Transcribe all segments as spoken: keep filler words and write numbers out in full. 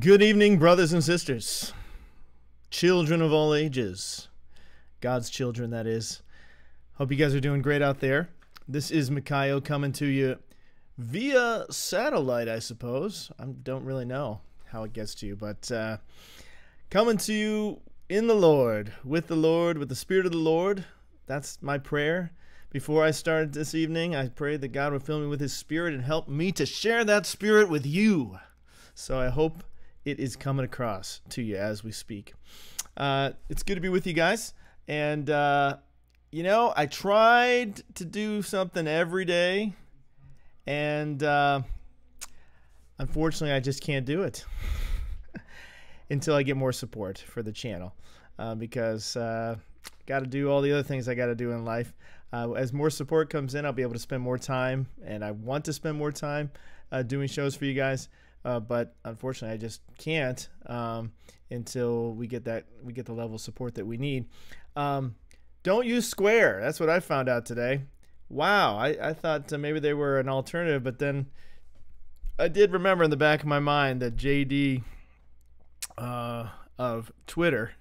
Good evening, brothers and sisters, children of all ages, God's children, that is. Hope you guys are doing great out there. This is MAKAIO coming to you via satellite, I suppose. I don't really know how it gets to you, but uh, coming to you in the Lord, with the Lord, with the Spirit of the Lord. That's my prayer. Before I started this evening, I prayed that God would fill me with His Spirit and help me to share that Spirit with you. So I hope it is coming across to you as we speak. Uh, it's good to be with you guys. And, uh, you know, I tried to do something every day. And, uh, unfortunately, I just can't do it until I get more support for the channel. Uh, because uh, got to do all the other things I got to do in life. Uh, as more support comes in, I'll be able to spend more time. And I want to spend more time uh, doing shows for you guys. Uh, but unfortunately, I just can't um, until we get that we get the level of support that we need. Um, don't use Square. That's what I found out today. Wow, I, I thought uh, maybe they were an alternative, but then I did remember in the back of my mind that J D uh, of Twitter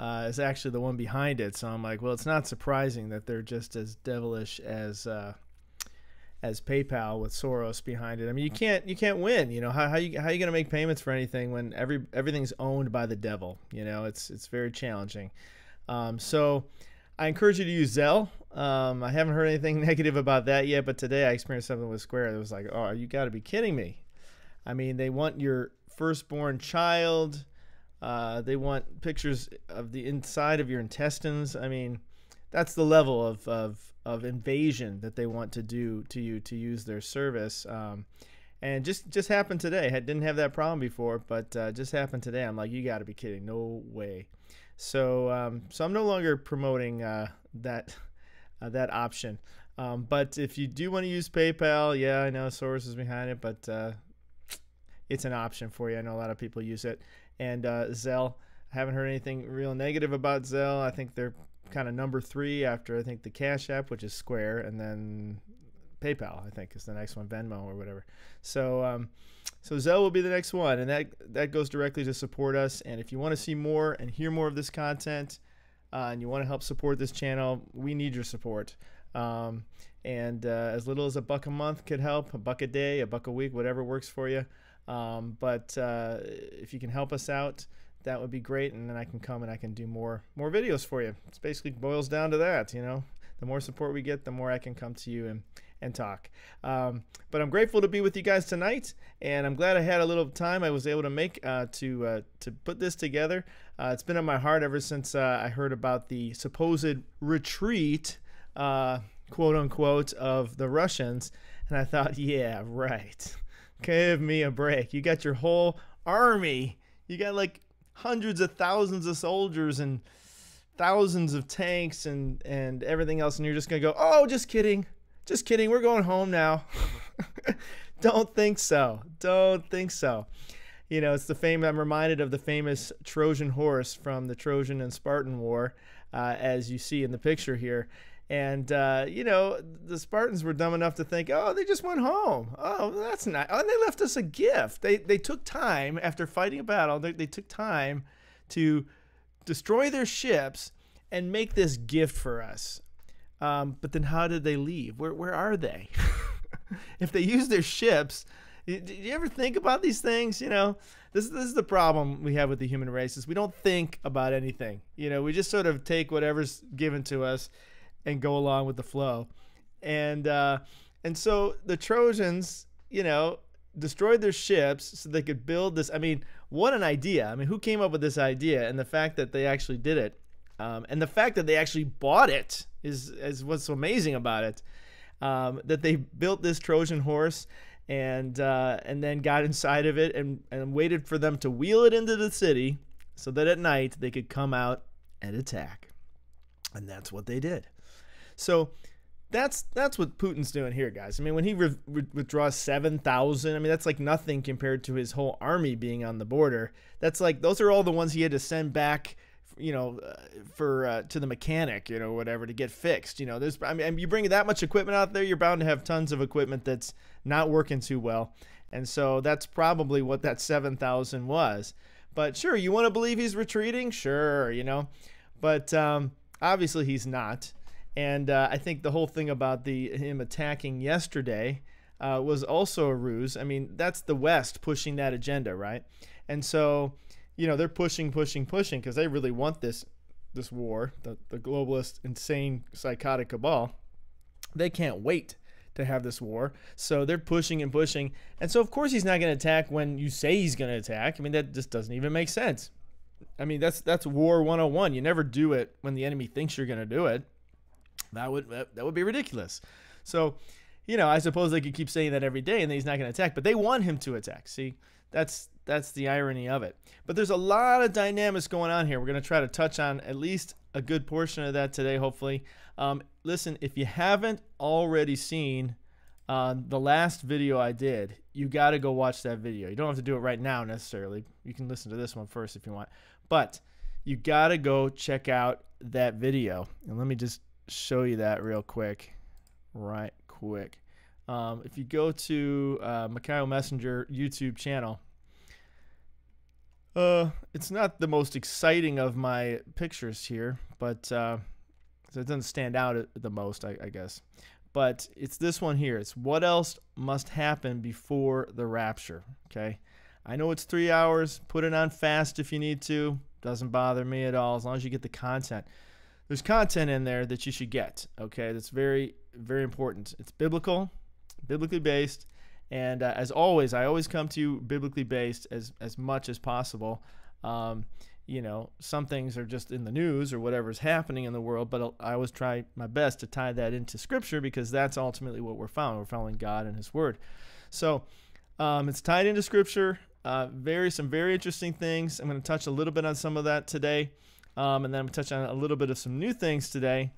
uh, is actually the one behind it. So I'm like, well, it's not surprising that they're just as devilish as. Uh, as PayPal with Soros behind it. I mean, you can't you can't win, you know. How how you how you going to make payments for anything when every everything's owned by the devil, you know? It's it's very challenging. Um, so I encourage you to use Zelle. Um, I haven't heard anything negative about that yet, but today I experienced something with Square that was like, "Oh, you got to be kidding me." I mean, they want your firstborn child. Uh, they want pictures of the inside of your intestines. I mean, that's the level of, of of invasion that they want to do to you to use their service. Um, and just just happened today. I didn't have that problem before, but uh, just happened today. I'm like, you got to be kidding. No way. So um, so I'm no longer promoting uh, that uh, that option. Um, but if you do want to use PayPal, yeah, I know Soros is behind it, but uh, it's an option for you. I know a lot of people use it. And uh, Zelle, I haven't heard anything real negative about Zelle. I think they're kind of number three after, I think, the Cash App, which is Square, and then PayPal, I think, is the next one, Venmo or whatever. So um, so Zelle will be the next one, and that that goes directly to support us. And if you want to see more and hear more of this content, uh, and you want to help support this channel, we need your support. Um, and uh, as little as a buck a month could help, a buck a day, a buck a week, whatever works for you. Um, but uh, if you can help us out, that would be great, and then I can come and I can do more more videos for you. It basically boils down to that, you know. The more support we get, the more I can come to you and and talk. Um, but I'm grateful to be with you guys tonight, and I'm glad I had a little time I was able to make uh, to uh, to put this together. Uh, it's been on my heart ever since uh, I heard about the supposed retreat, uh, quote unquote, of the Russians, and I thought, yeah, right. Give me a break. You got your whole army. You got like hundreds of thousands of soldiers and thousands of tanks and and everything else, and you're just gonna go, oh, just kidding, just kidding, we're going home now. Don't think so. Don't think so. You know, it's the famous. I'm reminded of the famous Trojan horse from the Trojan and Spartan War, uh, as you see in the picture here. And uh, you know, the Spartans were dumb enough to think, oh, they just went home. Oh, that's nice. Oh, and they left us a gift. They they took time after fighting a battle. They, they took time to destroy their ships and make this gift for us. Um, but then, how did they leave? Where where are they? If they used their ships, did you ever think about these things? You know, this this is the problem we have with the human race: is we don't think about anything. You know, we just sort of take whatever's given to us and go along with the flow. And uh, and so the Trojans, you know, destroyed their ships so they could build this. I mean, what an idea. I mean, who came up with this idea? And the fact that they actually did it, um, and the fact that they actually bought it is, is what's so amazing about it. Um, that they built this Trojan horse and uh, and then got inside of it and, and waited for them to wheel it into the city so that at night they could come out and attack. And that's what they did. So that's that's what Putin's doing here, guys. I mean, when he re re withdraws seven thousand, I mean, that's like nothing compared to his whole army being on the border. That's like, those are all the ones he had to send back, you know, uh, for uh, to the mechanic, you know, whatever, to get fixed. You know, there's, I mean, you bring that much equipment out there, you're bound to have tons of equipment that's not working too well. And so that's probably what that seven thousand was. But sure, you want to believe he's retreating? Sure, you know. But um, obviously he's not. And uh, I think the whole thing about the him attacking yesterday uh, was also a ruse. I mean, that's the West pushing that agenda, right? And so, you know, they're pushing, pushing, pushing because they really want this this war, the, the globalist, insane, psychotic cabal. They can't wait to have this war. So they're pushing and pushing. And so of course he's not going to attack when you say he's going to attack. I mean, that just doesn't even make sense. I mean, that's that's war one oh one. You never do it when the enemy thinks you're going to do it. That would that would be ridiculous. So, you know, I suppose they could keep saying that every day and he's not going to attack, but they want him to attack. See, that's that's the irony of it. But there's a lot of dynamics going on here. We're going to try to touch on at least a good portion of that today, hopefully. Um, listen, if you haven't already seen uh, the last video I did, you got to go watch that video. You don't have to do it right now necessarily. You can listen to this one first if you want. But you got to go check out that video. And let me just show you that real quick. Right quick. Um, if you go to uh, MAKAIO Messenger YouTube channel, Uh, it's not the most exciting of my pictures here, but uh, so it doesn't stand out the most, I, I guess. But it's this one here. It's what else must happen before the rapture, okay? I know it's three hours. Put it on fast if you need to. Doesn't bother me at all as long as you get the content. There's content in there that you should get, okay? That's very, very important. It's biblical, biblically based. And uh, as always, I always come to you biblically based as, as much as possible. Um, you know, some things are just in the news or whatever's happening in the world, but I always try my best to tie that into Scripture because that's ultimately what we're following. We're following God and His Word. So um, it's tied into Scripture. Uh, very some very interesting things. I'm going to touch a little bit on some of that today, um, and then I'm going to touch on a little bit of some new things today.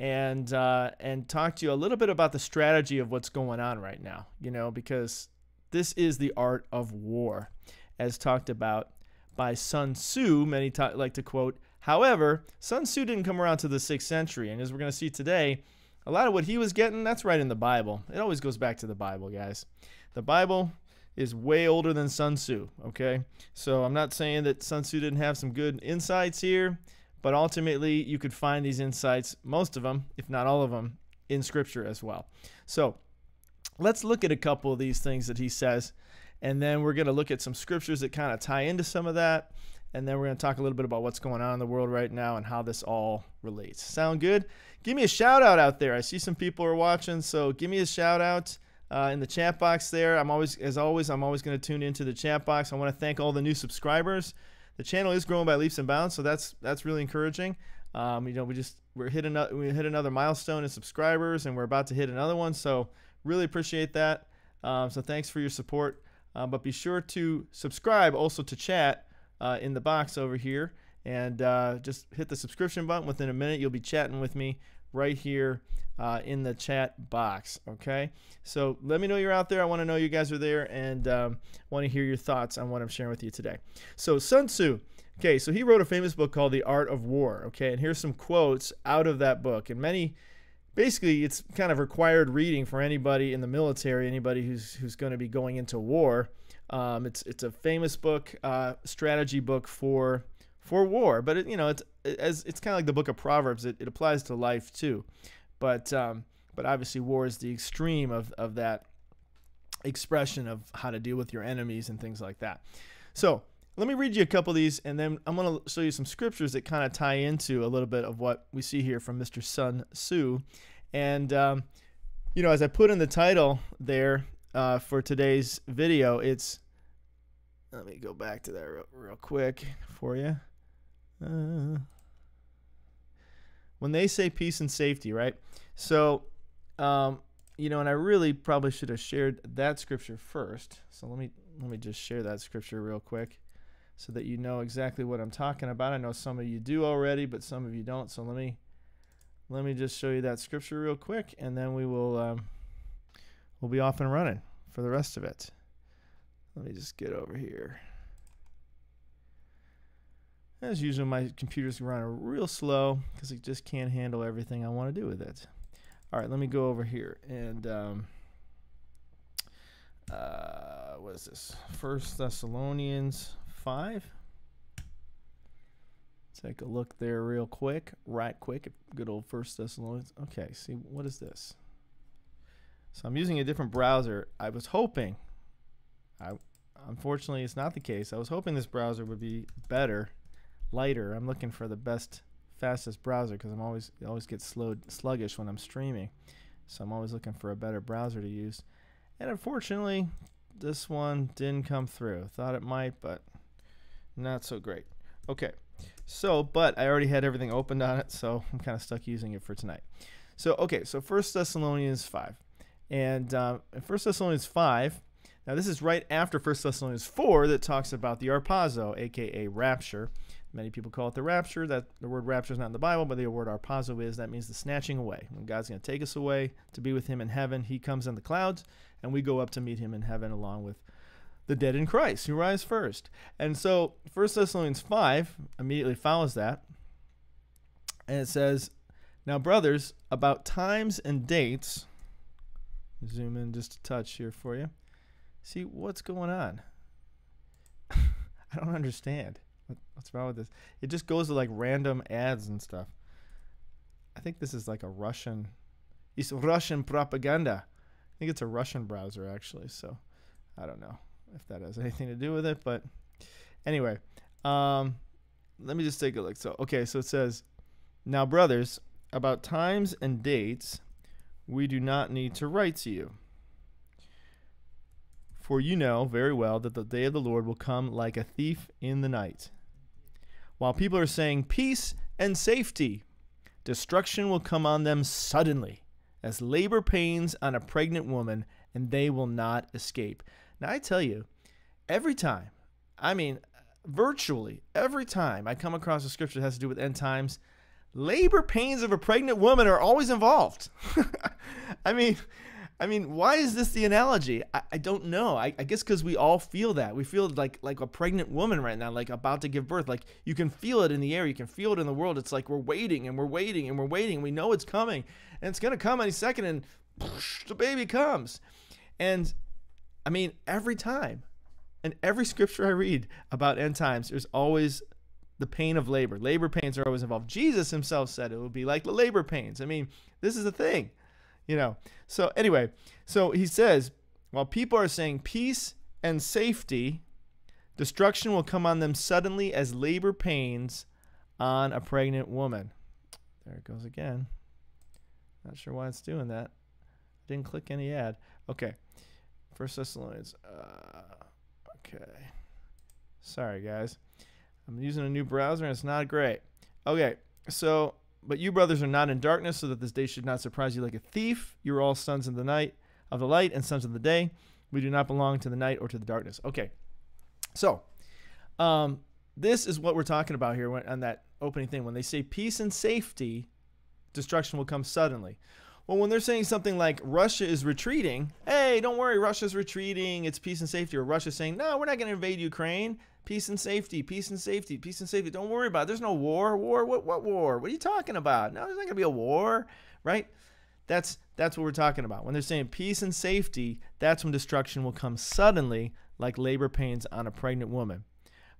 And uh, and talk to you a little bit about the strategy of what's going on right now, you know, because this is the art of war, as talked about by Sun Tzu. Many like to quote. However, Sun Tzu didn't come around to the sixth century, and as we're going to see today, a lot of what he was getting, that's right in the Bible. It always goes back to the Bible, guys. The Bible is way older than Sun Tzu. Okay, so I'm not saying that Sun Tzu didn't have some good insights here. But ultimately, you could find these insights, most of them, if not all of them, in Scripture as well. So let's look at a couple of these things that he says, and then we're going to look at some Scriptures that kind of tie into some of that, and then we're going to talk a little bit about what's going on in the world right now and how this all relates. Sound good? Give me a shout-out out there. I see some people are watching, so give me a shout-out uh, in the chat box there. I'm always, as always, I'm always going to tune into the chat box. I want to thank all the new subscribers. The channel is growing by leaps and bounds, so that's that's really encouraging. Um, you know, we just we're hit another we hit another milestone in subscribers, and we're about to hit another one. So really appreciate that. Um, so thanks for your support. Uh, but be sure to subscribe also to chat uh, in the box over here, and uh, just hit the subscription button. Within a minute, you'll be chatting with me right here uh, in the chat box. Okay, so let me know you're out there. I want to know you guys are there, and um, want to hear your thoughts on what I'm sharing with you today. So Sun Tzu, okay, so he wrote a famous book called The Art of War, okay, and here's some quotes out of that book, and many, basically it's kind of required reading for anybody in the military, anybody who's, who's going to be going into war. Um, it's, it's a famous book, uh, strategy book for for war, but it, you know, it's as it's kind of like the book of Proverbs. It, it applies to life too, but um, but obviously war is the extreme of, of that expression of how to deal with your enemies and things like that. So let me read you a couple of these, and then I'm going to show you some scriptures that kind of tie into a little bit of what we see here from Mister Sun Tzu. And um, you know, as I put in the title there uh, for today's video, it's let me go back to that real, real quick for you. Uh, when they say peace and safety, right? So, um, you know, and I really probably should have shared that scripture first. So let me let me just share that scripture real quick, so that you know exactly what I'm talking about. I know some of you do already, but some of you don't. So let me let me just show you that scripture real quick, and then we will um, we'll be off and running for the rest of it. Let me just get over here. As usual, my computer's running real slow because it just can't handle everything I want to do with it. All right, let me go over here. And um, uh, what is this? First Thessalonians five. Take a look there real quick, right quick at good old First Thessalonians. Okay, see, what is this? So I'm using a different browser. I was hoping, I unfortunately it's not the case. I was hoping this browser would be better, lighter. I'm looking for the best, fastest browser because I'm always I always get slowed, sluggish when I'm streaming. So I'm always looking for a better browser to use. And unfortunately, this one didn't come through. Thought it might, but not so great. Okay. So, but I already had everything opened on it, so I'm kind of stuck using it for tonight. So, okay, so First Thessalonians five. And uh, First Thessalonians five, now this is right after First Thessalonians four that talks about the arpazo, a k a rapture. Many people call it the rapture. That the word rapture is not in the Bible, but the word arpazo is. That means the snatching away. When God's going to take us away to be with him in heaven, he comes in the clouds, and we go up to meet him in heaven along with the dead in Christ who rise first. And so First Thessalonians five immediately follows that, and it says, now brothers, about times and dates, zoom in just a touch here for you, see what's going on. I don't understand what's wrong with this. It just goes to like random ads and stuff. I think this is like a Russian, it's Russian propaganda. I think it's a Russian browser actually, so I don't know if that has anything to do with it, but anyway, um, let me just take a look. So, okay, so it says, now brothers, about times and dates, we do not need to write to you. For you know very well that the day of the Lord will come like a thief in the night. While people are saying peace and safety, destruction will come on them suddenly, as labor pains on a pregnant woman, and they will not escape. Now, I tell you, every time, I mean, virtually every time I come across a scripture that has to do with end times, labor pains of a pregnant woman are always involved. I mean, I mean, why is this the analogy? I, I don't know. I, I guess because we all feel that. We feel like like a pregnant woman right now, like about to give birth. Like you can feel it in the air. You can feel it in the world. It's like we're waiting and we're waiting and we're waiting. We know it's coming and it's going to come any second, and poosh, the baby comes. And I mean, every time, and every scripture I read about end times, there's always the pain of labor. Labor pains are always involved. Jesus himself said it would be like the labor pains. I mean, this is the thing, you know. So anyway, so he says, while people are saying peace and safety, destruction will come on them suddenly as labor pains on a pregnant woman. There it goes again. Not sure why it's doing that. I didn't click any ad. Okay. First Thessalonians, uh, okay, sorry guys, I'm using a new browser and it's not great. Okay, so, but you brothers are not in darkness, so that this day should not surprise you like a thief. You're all sons of the night, of the light, and sons of the day. We do not belong to the night or to the darkness. Okay, so um, this is what we're talking about here when, on that opening thing. When they say peace and safety, destruction will come suddenly. Well, when they're saying something like Russia is retreating, hey, don't worry, Russia's retreating, it's peace and safety. Or Russia's saying, no, we're not going to invade Ukraine. Peace and safety, peace and safety, peace and safety. Don't worry about it. There's no war. War? What, what war? What are you talking about? No, there's not going to be a war, right? That's, that's what we're talking about. When they're saying peace and safety, that's when destruction will come suddenly, like labor pains on a pregnant woman,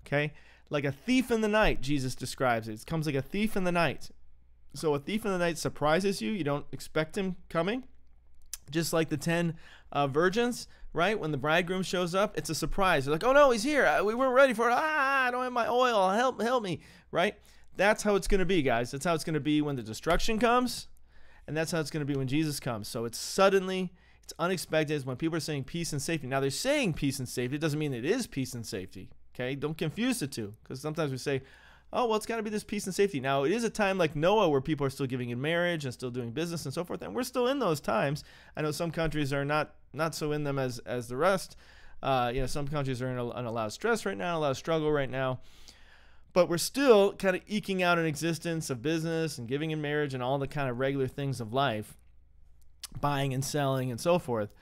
okay? Like a thief in the night, Jesus describes it. It comes like a thief in the night. So a thief in the night surprises you. You don't expect him coming. Just like the ten uh, virgins, right? When the bridegroom shows up, it's a surprise. They're like, oh no, he's here. We weren't ready for it. Ah, I don't have my oil. Help, help me, right? That's how it's going to be, guys. That's how it's going to be when the destruction comes. And that's how it's going to be when Jesus comes. So it's suddenly, it's unexpected. It's when people are saying peace and safety. Now they're saying peace and safety. It doesn't mean it is peace and safety, okay? Don't confuse the two, because sometimes we say, oh, well, it's got to be this peace and safety. Now, it is a time like Noah where people are still giving in marriage and still doing business and so forth, and we're still in those times. I know some countries are not not so in them as, as the rest. Uh, you know, some countries are in a, in a lot of stress right now, a lot of struggle right now. But we're still kind of eking out an existence of business and giving in marriage and all the kind of regular things of life, buying and selling and so forth.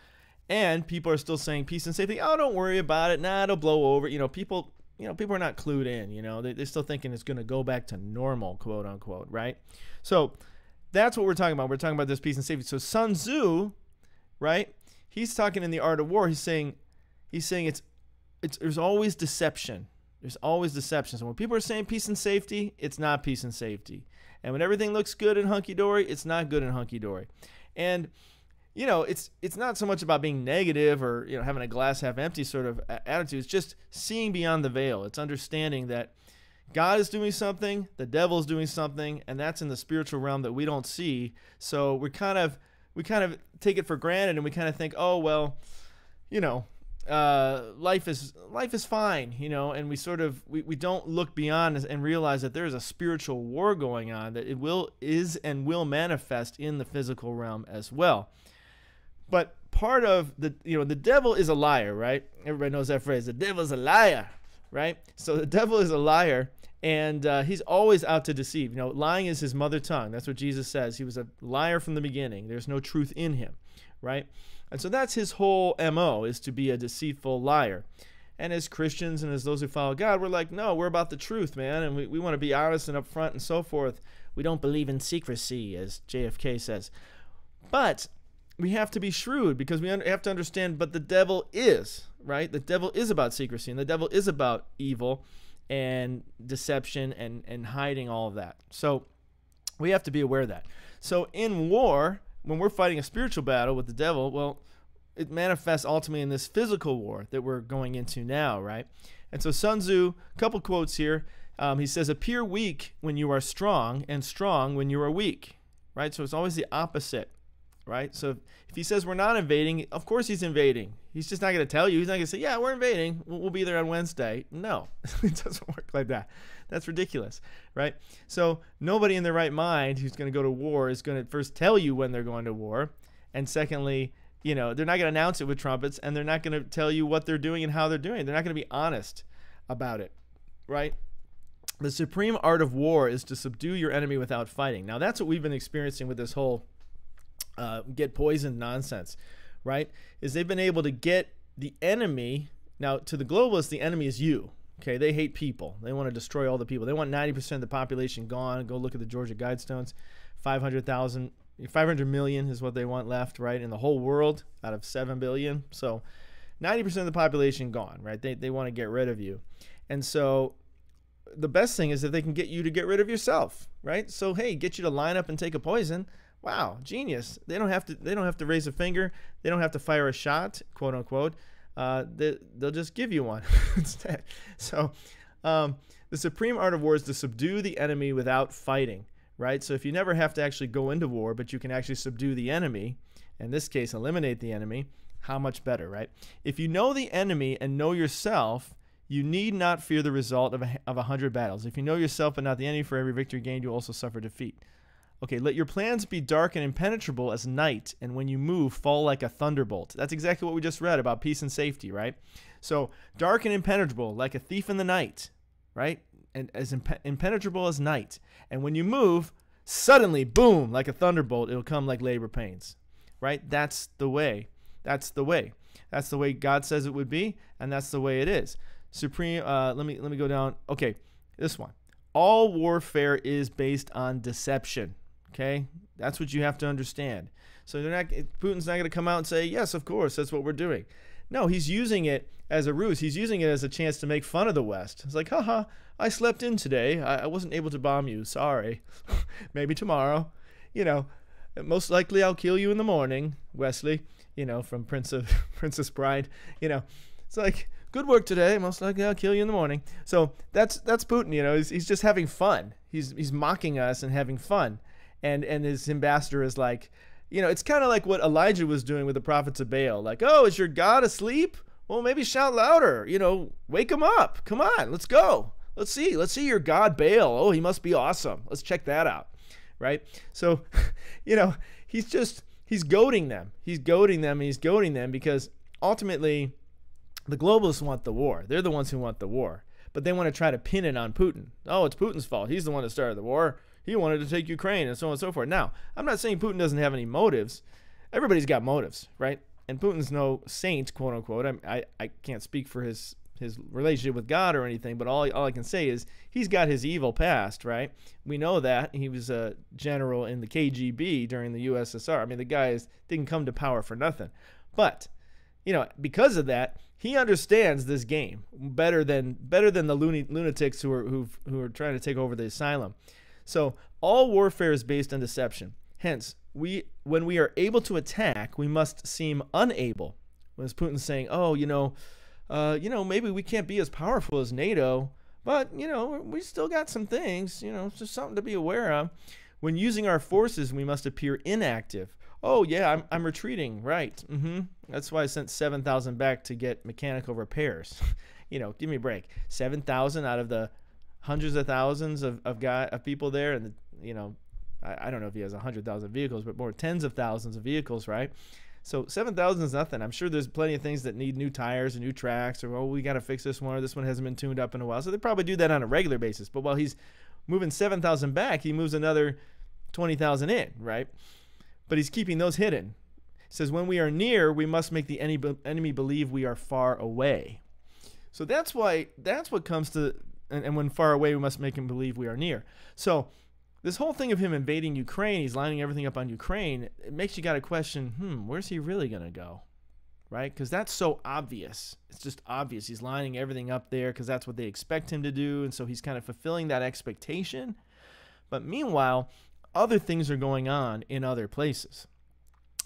And people are still saying peace and safety. Oh, don't worry about it. Nah, it'll blow over. You know, people... You know, people are not clued in, you know, they, they're still thinking it's going to go back to normal, quote unquote, right? So that's what we're talking about. We're talking about this peace and safety. So Sun Tzu, right, he's talking in The Art of War. He's saying He's saying it's, it's there's always deception. There's always deception. So when people are saying peace and safety, it's not peace and safety. And when everything looks good and hunky-dory, it's not good and hunky-dory. And, you know, it's it's not so much about being negative or, you know, having a glass half empty sort of attitude. It's just seeing beyond the veil. It's understanding that God is doing something, the devil is doing something, and that's in the spiritual realm that we don't see. So we kind of we kind of take it for granted, and we kind of think, oh, well, you know, uh, life is life is fine, you know, and we sort of we, we don't look beyond and realize that there is a spiritual war going on that it will is and will manifest in the physical realm as well. But part of the, you know, the devil is a liar, right? Everybody knows that phrase. The devil is a liar, right? So the devil is a liar, and uh, he's always out to deceive. You know, lying is his mother tongue. That's what Jesus says. He was a liar from the beginning. There's no truth in him, right? And so that's his whole M O, is to be a deceitful liar. And as Christians and as those who follow God, we're like, no, we're about the truth, man. And we, we want to be honest and upfront and so forth. We don't believe in secrecy, as J F K says. But we have to be shrewd, because we have to understand, but the devil is, right? The devil is about secrecy, and the devil is about evil and deception and, and hiding all of that. So we have to be aware of that. So in war, when we're fighting a spiritual battle with the devil, well, it manifests ultimately in this physical war that we're going into now, right? And so Sun Tzu, a couple quotes here. Um, he says, appear weak when you are strong, and strong when you are weak, right? So it's always the opposite. Right? So if he says we're not invading, of course he's invading. He's just not going to tell you. He's not going to say, yeah, we're invading. We'll, we'll be there on Wednesday. No, it doesn't work like that. That's ridiculous, right? So nobody in their right mind who's going to go to war is going to first tell you when they're going to war. And secondly, you know, they're not going to announce it with trumpets, and they're not going to tell you what they're doing and how they're doing it. They're not going to be honest about it, right? The supreme art of war is to subdue your enemy without fighting. Now, that's what we've been experiencing with this whole Uh, get poisoned nonsense, right? Is they've been able to get the enemy. Now, to the globalists, the enemy is you. Okay, they hate people. They want to destroy all the people. They want ninety percent of the population gone. Go look at the Georgia Guidestones. five hundred thousand, five hundred million is what they want left, right? In the whole world, out of seven billion. So ninety percent of the population gone, right? They, they want to get rid of you. And so the best thing is that they can get you to get rid of yourself, right? So, hey, get you to line up and take a poison. Wow, genius. They don't have to they don't have to raise a finger. They don't have to fire a shot, quote unquote. Uh, they, they'll just give you one instead. So um, the supreme art of war is to subdue the enemy without fighting, right? So if you never have to actually go into war, but you can actually subdue the enemy, in this case, eliminate the enemy, how much better, right? If you know the enemy and know yourself, you need not fear the result of a, of a hundred battles. If you know yourself but not the enemy, for every victory gained, you also suffer defeat. Okay, let your plans be dark and impenetrable as night, and when you move, fall like a thunderbolt. That's exactly what we just read about peace and safety, right? So dark and impenetrable, like a thief in the night, right? And as impe impenetrable as night. And when you move, suddenly, boom, like a thunderbolt, it'll come like labor pains, right? That's the way. That's the way. That's the way God says it would be, and that's the way it is. Supreme, uh, let me, let me go down. Okay, this one. All warfare is based on deception. Okay, that's what you have to understand. So they're not, Putin's not going to come out and say, yes, of course, that's what we're doing. No, he's using it as a ruse. He's using it as a chance to make fun of the West. It's like, haha, I slept in today. I, I wasn't able to bomb you. Sorry. Maybe tomorrow. You know, most likely I'll kill you in the morning, Wesley, you know, from Prince of Princess Bride. You know, it's like, good work today. Most likely I'll kill you in the morning. So that's that's Putin, you know, he's, he's just having fun. He's, he's mocking us and having fun. And, and his ambassador is like, you know, it's kind of like what Elijah was doing with the prophets of Baal. Like, oh, is your God asleep? Well, maybe shout louder. You know, wake him up. Come on, let's go. Let's see. Let's see your God Baal. Oh, he must be awesome. Let's check that out, right? So, you know, he's just, he's goading them. He's goading them and he's goading them because ultimately the globalists want the war. They're the ones who want the war. But they want to try to pin it on Putin. Oh, it's Putin's fault. He's the one that started the war. He wanted to take Ukraine and so on and so forth. Now, I'm not saying Putin doesn't have any motives. Everybody's got motives, right? And Putin's no saint, quote unquote. I, I, I can't speak for his, his relationship with God or anything, but all, all I can say is he's got his evil past, right? We know that. He was a general in the K G B during the U S S R. I mean, the guy is, didn't come to power for nothing. But you know, because of that, he understands this game better than better than the lunatics who are who who are trying to take over the asylum. So all warfare is based on deception. Hence, we when we are able to attack, we must seem unable. When Putin's saying, "Oh, you know, uh, you know, maybe we can't be as powerful as NATO, but you know, we still got some things. You know, it's just something to be aware of." When using our forces, we must appear inactive. Oh yeah, I'm, I'm retreating, right? Mm-hmm. That's why I sent seven thousand back to get mechanical repairs. You know, give me a break. seven thousand out of the hundreds of thousands of of, guy, of people there, and the, you know, I, I don't know if he has a hundred thousand vehicles, but more tens of thousands of vehicles, right? So seven thousand is nothing. I'm sure there's plenty of things that need new tires and new tracks, or oh, we got to fix this one, or this one hasn't been tuned up in a while. So they probably do that on a regular basis. But while he's moving seven thousand back, he moves another twenty thousand in, right? But he's keeping those hidden. It says, when we are near, we must make the enemy believe we are far away. So that's why, that's what comes to, and, and when far away, we must make him believe we are near. So this whole thing of him invading Ukraine, he's lining everything up on Ukraine, it makes you got to question, hmm, where's he really going to go? Right? Because that's so obvious. It's just obvious. He's lining everything up there because that's what they expect him to do. And so he's kind of fulfilling that expectation. But meanwhile, other things are going on in other places,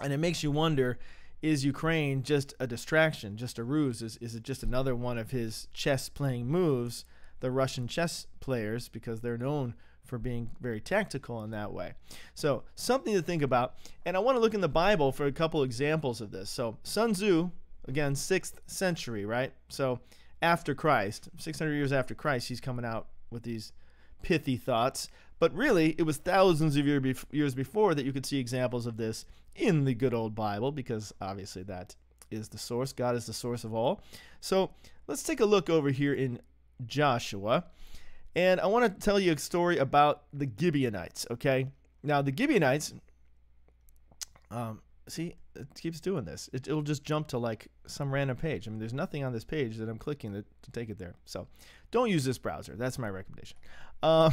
and it makes you wonder, is Ukraine just a distraction, just a ruse? Is, is it just another one of his chess playing moves, the Russian chess players, because they're known for being very tactical in that way? So something to think about, and I want to look in the Bible for a couple examples of this. So Sun Tzu, again, sixth century, right? So after Christ, six hundred years after Christ, he's coming out with these pithy thoughts. But really, it was thousands of year bef years before that you could see examples of this in the good old Bible, because obviously that is the source. God is the source of all. So let's take a look over here in Joshua. And I want to tell you a story about the Gibeonites, okay? Now, the Gibeonites, um, see, it keeps doing this. It, it'll just jump to, like, some random page. I mean, there's nothing on this page that I'm clicking that, to take it there. So don't use this browser. That's my recommendation. Um...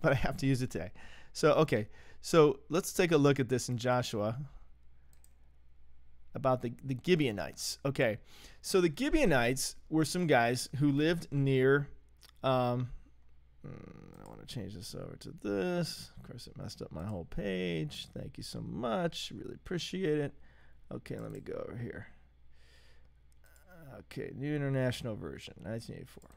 But I have to use it today. So, okay. So let's take a look at this in Joshua about the, the Gibeonites. Okay. So the Gibeonites were some guys who lived near, um, I want to change this over to this. Of course, it messed up my whole page. Thank you so much. Really appreciate it. Okay. Let me go over here. Okay. New International Version, nineteen eighty-four.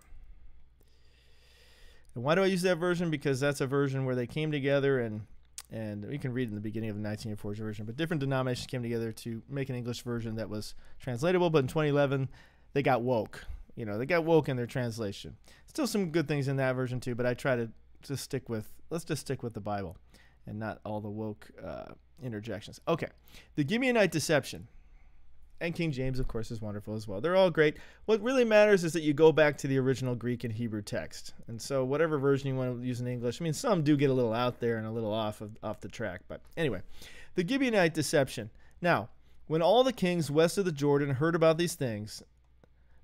And why do I use that version? Because that's a version where they came together, and and we can read in the beginning of the nineteen eighty-four version, but different denominations came together to make an English version that was translatable. But in twenty eleven, they got woke. You know, they got woke in their translation. Still some good things in that version too, but I try to just stick with, let's just stick with the Bible and not all the woke uh, interjections. Okay, the Gibeonite deception. And King James, of course, is wonderful as well. They're all great. What really matters is that you go back to the original Greek and Hebrew text. And so whatever version you want to use in English, I mean, some do get a little out there and a little off of, off the track. But anyway, the Gibeonite deception. Now, when all the kings west of the Jordan heard about these things,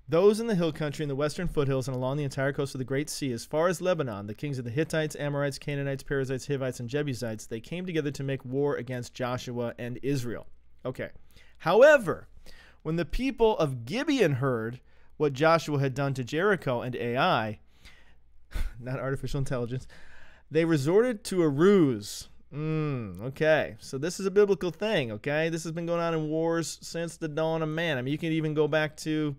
those in the hill country, in the western foothills, and along the entire coast of the Great Sea, as far as Lebanon, the kings of the Hittites, Amorites, Canaanites, Perizzites, Hivites, and Jebusites, they came together to make war against Joshua and Israel. Okay. However, when the people of Gibeon heard what Joshua had done to Jericho and A I, not artificial intelligence, they resorted to a ruse. Mm, okay, so this is a biblical thing, okay? This has been going on in wars since the dawn of man. I mean, you can even go back to,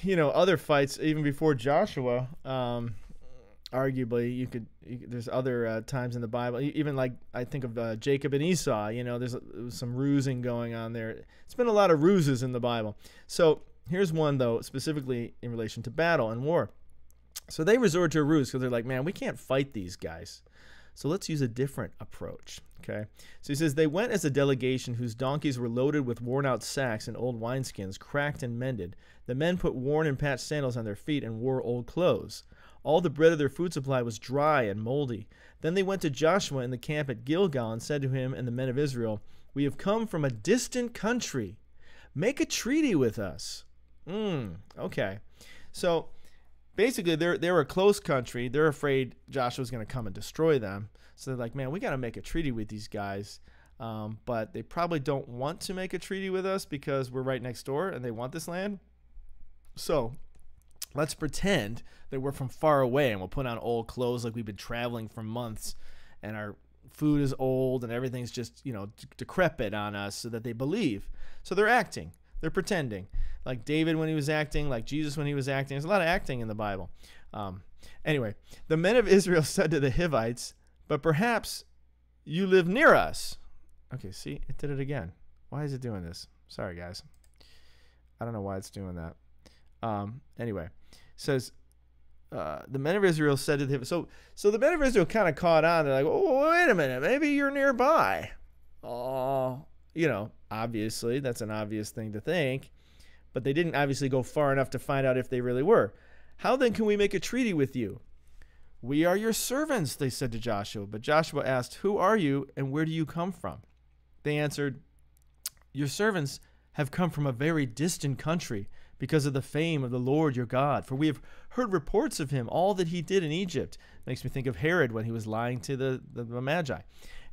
you know, other fights even before Joshua. Um, arguably, you could, you, there's other uh, times in the Bible, even like I think of uh, Jacob and Esau, you know, there's uh, some rusing going on there. It's been a lot of ruses in the Bible. So here's one, though, specifically in relation to battle and war. So they resort to a ruse because they're like, man, we can't fight these guys. So let's use a different approach. Okay. So he says, they went as a delegation whose donkeys were loaded with worn-out sacks and old wineskins, cracked and mended. The men put worn and patched sandals on their feet and wore old clothes. All the bread of their food supply was dry and moldy. Then they went to Joshua in the camp at Gilgal and said to him and the men of Israel, "We have come from a distant country. Make a treaty with us." Mm, okay. So basically, they're, they're a close country. They're afraid Joshua's going to come and destroy them. So they're like, man, we got to make a treaty with these guys. Um, but they probably don't want to make a treaty with us because we're right next door and they want this land. So let's pretend that we're from far away, and we'll put on old clothes like we've been traveling for months, and our food is old and everything's just, you know, d decrepit on us, so that they believe. So they're acting. They're pretending. Like David when he was acting, like Jesus when he was acting. There's a lot of acting in the Bible. Um, anyway, the men of Israel said to the Hivites, but perhaps you live near us. Okay, see, it did it again. Why is it doing this? Sorry, guys. I don't know why it's doing that. Um, anyway, it says, uh, the men of Israel said to the Hivites. So, so the men of Israel kind of caught on. They're like, oh, wait a minute. Maybe you're nearby. Oh, you know, obviously, that's an obvious thing to think. But they didn't obviously go far enough to find out if they really were. How then can we make a treaty with you? We are your servants, they said to Joshua. But Joshua asked, who are you and where do you come from? They answered, your servants have come from a very distant country because of the fame of the Lord your God. For we have heard reports of him, all that he did in Egypt. Makes me think of Herod when he was lying to the, the, the Magi.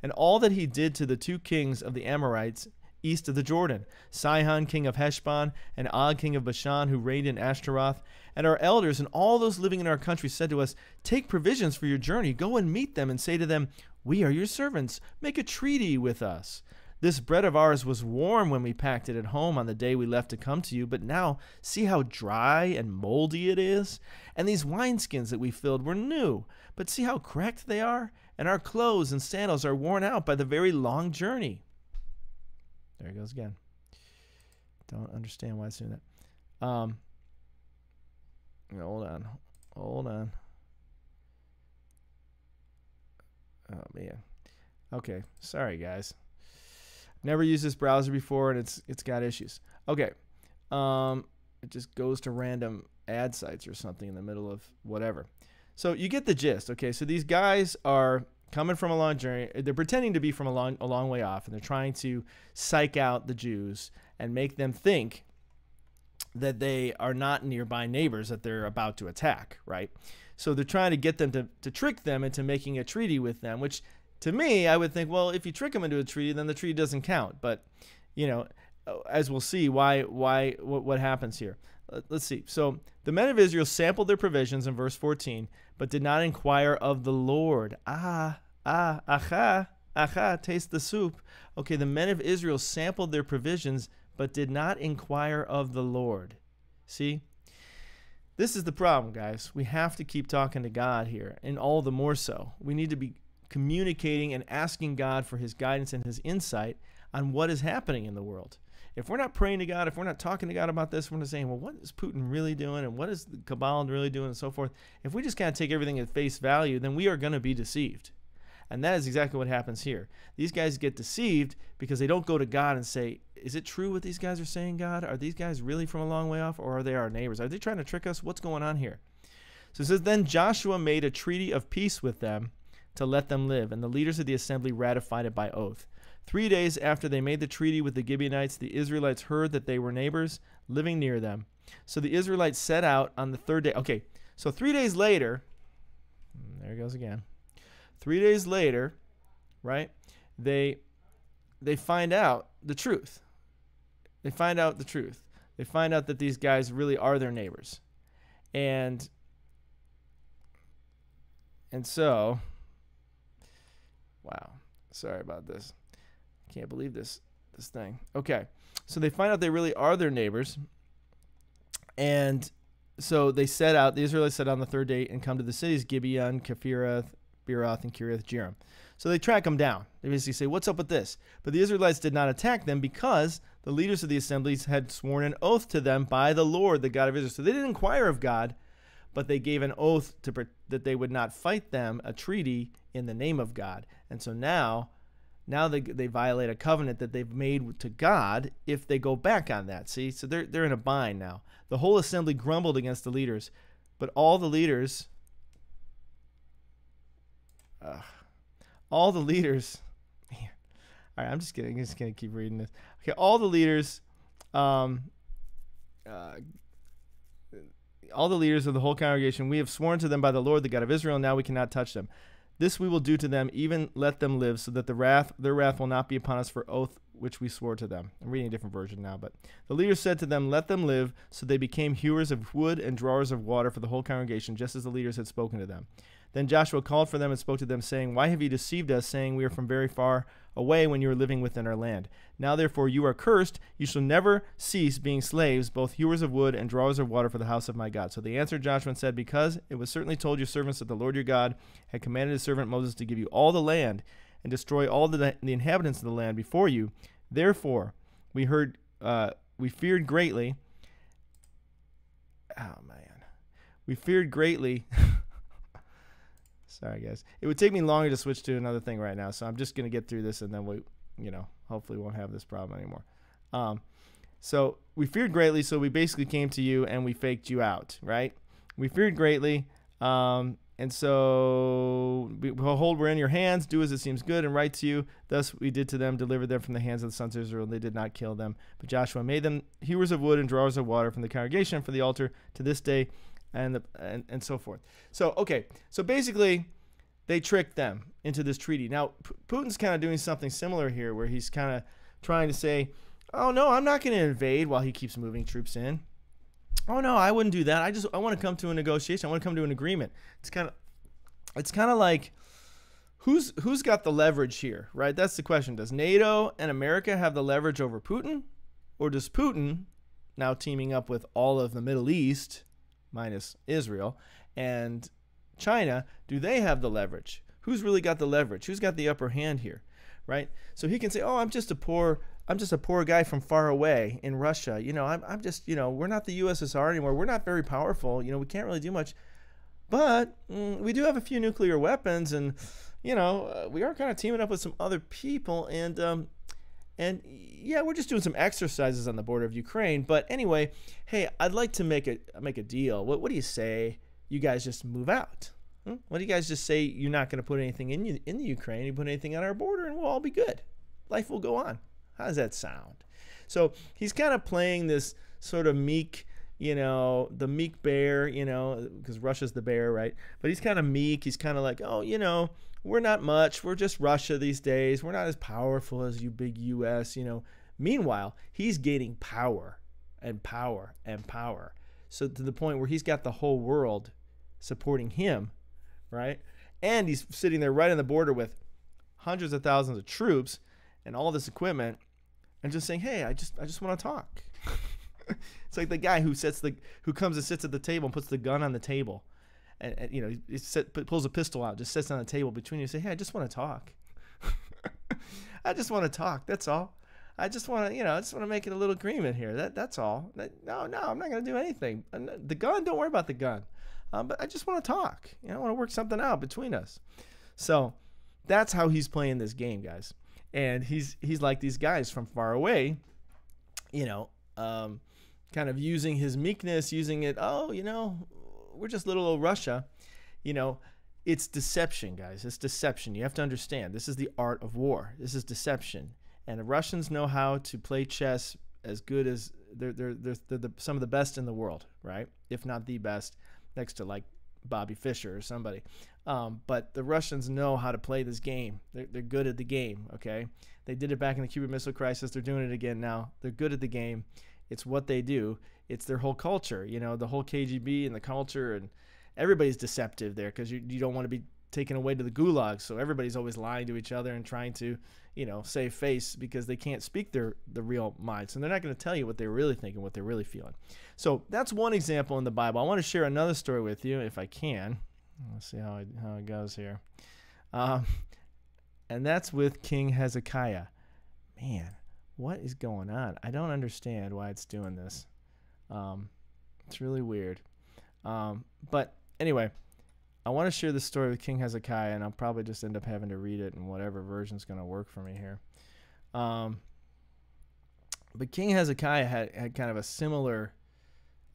And all that he did to the two kings of the Amorites east of the Jordan, Sihon king of Heshbon and Og king of Bashan, who reigned in Ashtaroth. And our elders and all those living in our country said to us, take provisions for your journey. Go and meet them and say to them, we are your servants. Make a treaty with us. This bread of ours was warm when we packed it at home on the day we left to come to you, but now see how dry and moldy it is? And these wineskins that we filled were new, but see how cracked they are? And our clothes and sandals are worn out by the very long journey. There it goes again. Don't understand why it's doing that. Um, hold on. Hold on. Oh, man. Okay. Sorry, guys. Never used this browser before, and it's it's got issues. Okay, um, it just goes to random ad sites or something in the middle of whatever. So you get the gist, okay? So these guys are coming from a long journey. They're pretending to be from a long a long way off, and they're trying to psych out the Jews and make them think that they are not nearby neighbors that they're about to attack, right? So they're trying to get them to, to trick them into making a treaty with them, which, to me, I would think, well, if you trick them into a treaty, then the treaty doesn't count. But, you know, as we'll see, why, why, what, what happens here? Let's see. So the men of Israel sampled their provisions in verse fourteen, but did not inquire of the Lord. Ah, ah, aha, aha, taste the soup. Okay, the men of Israel sampled their provisions, but did not inquire of the Lord. See? This is the problem, guys. We have to keep talking to God here, and all the more so. We need to be communicating and asking God for his guidance and his insight on what is happening in the world. If we're not praying to God, if we're not talking to God about this, we're not saying, well, what is Putin really doing and what is the cabal really doing and so forth. If we just kind of take everything at face value, then we are going to be deceived. And that is exactly what happens here. These guys get deceived because they don't go to God and say, is it true what these guys are saying, God? Are these guys really from a long way off, or are they our neighbors? Are they trying to trick us? What's going on here? So it says, then Joshua made a treaty of peace with them to let them live, and the leaders of the assembly ratified it by oath. Three days after they made the treaty with the Gibeonites, the Israelites heard that they were neighbors living near them. So the Israelites set out on the third day. Okay, so three days later, there it goes again. Three days later, right, they, they find out the truth. They find out the truth. They find out that these guys really are their neighbors. And, and so... Wow. Sorry about this. Can't believe this this thing. Okay. So they find out they really are their neighbors. And so they set out, the Israelites set out on the third day and come to the cities, Gibeon, Kephirath, Beeroth, and Kiriath Jearim. So they track them down. They basically say, what's up with this? But the Israelites did not attack them because the leaders of the assemblies had sworn an oath to them by the Lord, the God of Israel. So they didn't inquire of God, but they gave an oath to, that they would not fight them, a treaty in the name of God. And so now, now they, they violate a covenant that they've made to God if they go back on that. See, so they're, they're in a bind now. The whole assembly grumbled against the leaders, but all the leaders, uh, all the leaders, man, all right, I'm just kidding. I'm just going to keep reading this. Okay, all the leaders, um, uh, all the leaders of the whole congregation, we have sworn to them by the Lord, the God of Israel, and now we cannot touch them. This we will do to them, even let them live, so that the wrath, their wrath will not be upon us for oath which we swore to them. I'm reading a different version now, but the leader said to them, let them live. So they became hewers of wood and drawers of water for the whole congregation, just as the leaders had spoken to them. Then Joshua called for them and spoke to them, saying, why have you deceived us, saying we are from very far away when you are living within our land? Now therefore you are cursed, you shall never cease being slaves, both hewers of wood and drawers of water for the house of my God. So they answered Joshua and said, because it was certainly told your servants that the Lord your God had commanded his servant Moses to give you all the land and destroy all the, the inhabitants of the land before you. Therefore we heard, uh, we feared greatly. Oh man, we feared greatly. Sorry, guys. It would take me longer to switch to another thing right now, so I'm just going to get through this, and then we, you know, hopefully won't have this problem anymore. Um, so we feared greatly, so we basically came to you, and we faked you out, right? We feared greatly, um, and so, behold, we're in your hands. Do as it seems good and right to you. Thus we did to them, delivered them from the hands of the sons of Israel, and they did not kill them. But Joshua made them hewers of wood and drawers of water from the congregation for the altar to this day. And, the, and and so forth. So, okay, so basically they tricked them into this treaty. Now, P Putin's kind of doing something similar here where he's kind of trying to say, oh, no, I'm not going to invade while he keeps moving troops in. Oh, no, I wouldn't do that. I just I want to come to a negotiation. I want to come to an agreement. It's kind of it's kind of like who's who's got the leverage here, right? That's the question. Does NATO and America have the leverage over Putin? Or does Putin, now teaming up with all of the Middle East, minus Israel and China, do they have the leverage? Who's really got the leverage? Who's got the upper hand here, right? So he can say, oh, I'm just a poor, I'm just a poor guy from far away in Russia. You know, I'm, I'm just, you know, we're not the U S S R anymore. We're not very powerful. You know, we can't really do much, but mm, we do have a few nuclear weapons, and you know, uh, we are kind of teaming up with some other people, and um, and yeah, we're just doing some exercises on the border of Ukraine. But anyway, hey, I'd like to make a make a deal. What what do you say? You guys just move out. Hmm? What do you guys just say? You're not going to put anything in you in the Ukraine. You put anything on our border, and we'll all be good. Life will go on. How does that sound? So he's kind of playing this sort of meek, you know, the meek bear, you know, because Russia's the bear, right? But he's kind of meek. He's kind of like, oh, you know, we're not much. We're just Russia these days. We're not as powerful as you big U S, you know. Meanwhile, he's gaining power and power and power. So to the point where he's got the whole world supporting him, right? And he's sitting there right on the border with hundreds of thousands of troops and all this equipment and just saying, hey, I just I just want to talk. It's like the guy who sets the who comes and sits at the table and puts the gun on the table. And, and, you know, he set, pulls a pistol out, just sits on the table between you and say, hey, I just want to talk. I just want to talk. That's all. I just want to, you know, I just want to make it a little agreement here. That That's all. That, no, no, I'm not going to do anything. The gun, don't worry about the gun. Um, but I just want to talk. You know, I want to work something out between us. So that's how he's playing this game, guys. And he's he's like these guys from far away, you know, um, kind of using his meekness, using it, oh, you know, we're just little old Russia, you know. It's deception, guys. It's deception. You have to understand. This is the art of war. This is deception, and the Russians know how to play chess as good as they're they're they're, they're the, some of the best in the world, right? If not the best, next to like Bobby Fischer or somebody. Um, but the Russians know how to play this game. They're they're good at the game. Okay, they did it back in the Cuban Missile Crisis. They're doing it again now. They're good at the game. It's what they do. It's their whole culture, you know, the whole K G B and the culture, and everybody's deceptive there because you, you don't want to be taken away to the gulag. So everybody's always lying to each other and trying to, you know, save face because they can't speak their the real minds. And they're not going to tell you what they're really thinking, what they're really feeling. So that's one example in the Bible. I want to share another story with you if I can. Let's see how it, how it goes here. Um, and that's with King Hezekiah. Man, what is going on? I don't understand why it's doing this. Um, it's really weird. Um, but anyway, I want to share this story with King Hezekiah, and I'll probably just end up having to read it in whatever version's going to work for me here. Um, but King Hezekiah had, had kind of a similar,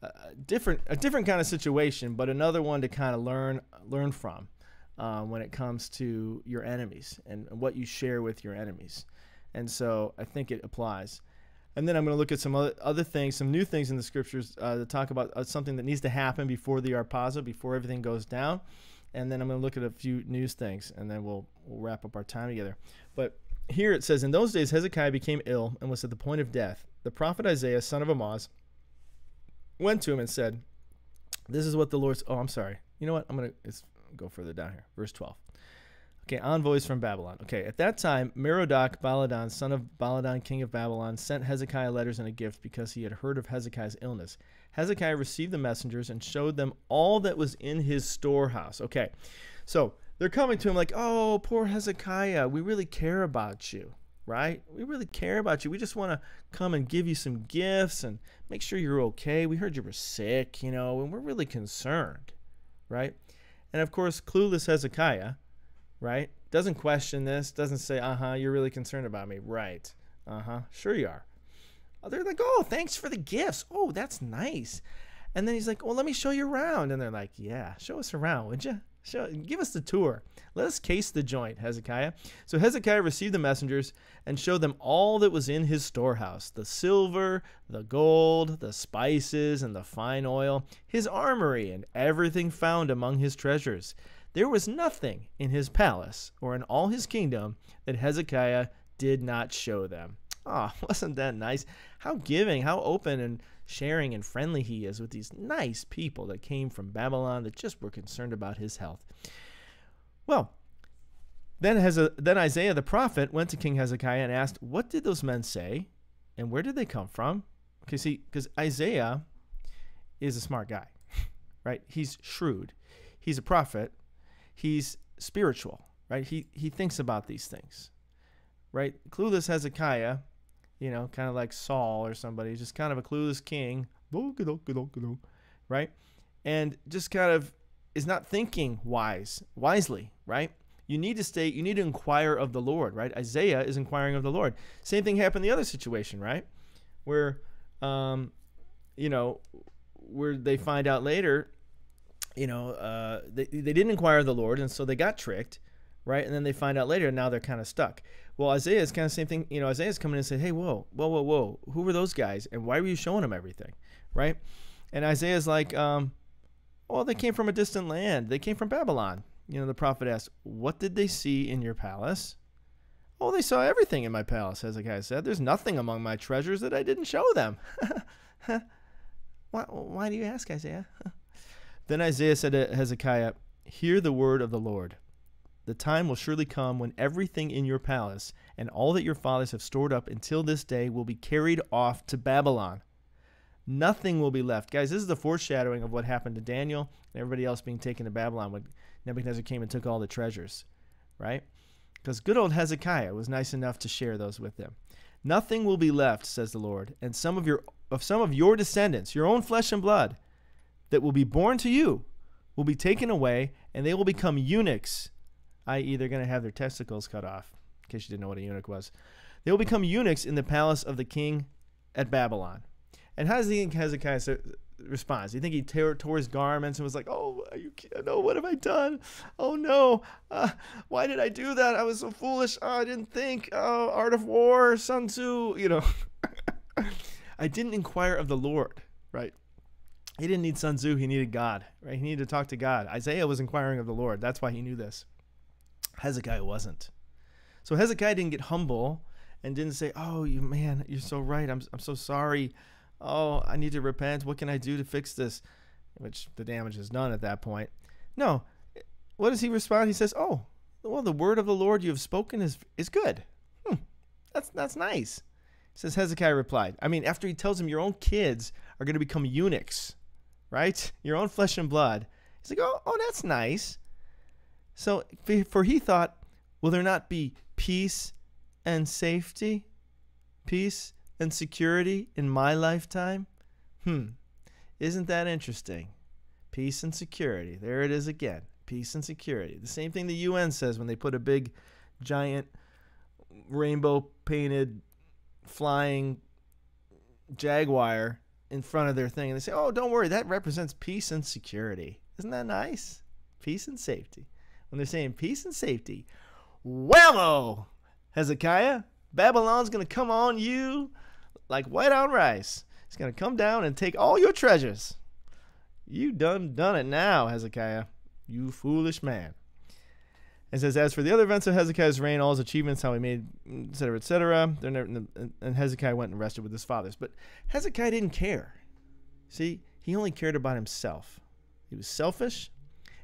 uh, different, a different kind of situation, but another one to kind of learn, learn from, uh, when it comes to your enemies and what you share with your enemies. And so I think it applies. And then I'm going to look at some other, other things, some new things in the scriptures uh, that talk about uh, something that needs to happen before the Arpazo, before everything goes down. and then I'm going to look at a few news things, and then we'll, we'll wrap up our time together. But here it says, in those days Hezekiah became ill and was at the point of death. The prophet Isaiah, son of Amoz, went to him and said, this is what the Lord's... Oh, I'm sorry. You know what? I'm going to go further down here. Verse twelve. Okay, envoys from Babylon. Okay, at that time, Merodach Baladan, son of Baladan, king of Babylon, sent Hezekiah letters and a gift because he had heard of Hezekiah's illness. Hezekiah received the messengers and showed them all that was in his storehouse. Okay, so they're coming to him like, oh, poor Hezekiah, we really care about you, right? We really care about you. We just want to come and give you some gifts and make sure you're okay. We heard you were sick, you know, and we're really concerned, right? And, of course, clueless Hezekiah, right, doesn't question this, doesn't say, uh-huh, you're really concerned about me, right? Uh-huh, sure you are. They're like, oh, thanks for the gifts. Oh, that's nice. And then he's like, well, let me show you around. And they're like, yeah, show us around, would you? Show, give us the tour. Let us case the joint, Hezekiah. So Hezekiah received the messengers and showed them all that was in his storehouse, the silver, the gold, the spices, and the fine oil, his armory, and everything found among his treasures. There was nothing in his palace or in all his kingdom that Hezekiah did not show them. Oh, wasn't that nice? How giving, how open and sharing and friendly he is with these nice people that came from Babylon that just were concerned about his health. Well, then, Heze- then Isaiah the prophet went to King Hezekiah and asked, what did those men say and where did they come from? Okay, see, because Isaiah is a smart guy, right? He's shrewd. He's a prophet. He's spiritual, right? He he thinks about these things, right? Clueless Hezekiah, you know, kind of like Saul or somebody, just kind of a clueless king, right? And just kind of is not thinking wise, wisely, right? You need to stay, you need to inquire of the Lord, right? Isaiah is inquiring of the Lord. Same thing happened in the other situation, right? Where, um, you know, where they find out later, you know, uh, they, they didn't inquire of the Lord, and so they got tricked, right? And then they find out later, and now they're kind of stuck. Well, Isaiah is kind of the same thing. You know, Isaiah's coming in and saying, hey, whoa, whoa, whoa, whoa, who were those guys, and why were you showing them everything, right? And Isaiah's like, um, well, they came from a distant land. They came from Babylon. You know, the prophet asked, what did they see in your palace? Oh, they saw everything in my palace, Hezekiah said. There's nothing among my treasures that I didn't show them. why, why do you ask, Isaiah? Then Isaiah said to Hezekiah, hear the word of the Lord. The time will surely come when everything in your palace and all that your fathers have stored up until this day will be carried off to Babylon. Nothing will be left. Guys, this is the foreshadowing of what happened to Daniel and everybody else being taken to Babylon when Nebuchadnezzar came and took all the treasures, right? Because good old Hezekiah was nice enough to share those with them. Nothing will be left, says the Lord, and some of your, of some of your descendants, your own flesh and blood, that will be born to you will be taken away, and they will become eunuchs, that is they're going to have their testicles cut off, in case you didn't know what a eunuch was. They will become eunuchs in the palace of the king at Babylon. And how does the king Hezekiah responds? You think he tore, tore his garments and was like, oh, are you kidding? No, what have I done? Oh, no. Uh, why did I do that? I was so foolish. Oh, I didn't think. Oh, Art of War, Sun Tzu, you know. I didn't inquire of the Lord, right? He didn't need Sun Tzu. He needed God, right? He needed to talk to God. Isaiah was inquiring of the Lord. That's why he knew this. Hezekiah wasn't. So Hezekiah didn't get humble and didn't say, oh, you man, you're so right. I'm, I'm so sorry. Oh, I need to repent. What can I do to fix this? Which the damage is done at that point. No. What does he respond? He says, oh, well, the word of the Lord you have spoken is, is good. Hmm. That's, that's nice. He says, Hezekiah replied. I mean, after he tells him your own kids are going to become eunuchs, right? Your own flesh and blood. He's like, oh, oh, that's nice. So, for he thought, will there not be peace and safety, peace and security in my lifetime? Hmm, isn't that interesting? Peace and security. There it is again. Peace and security. The same thing the U N says when they put a big, giant, rainbow-painted, flying jaguar in front of their thing, and they say, oh, don't worry, that represents peace and security. Isn't that nice? Peace and safety. When they're saying peace and safety, whammo, Hezekiah, Babylon's going to come on you like white on rice. It's going to come down and take all your treasures. You done done it now, Hezekiah. you foolish man. It says, as for the other events of Hezekiah's reign, all his achievements, how he made, et cetera, et cetera, they're never, and Hezekiah went and rested with his fathers. But Hezekiah didn't care. See, he only cared about himself. He was selfish,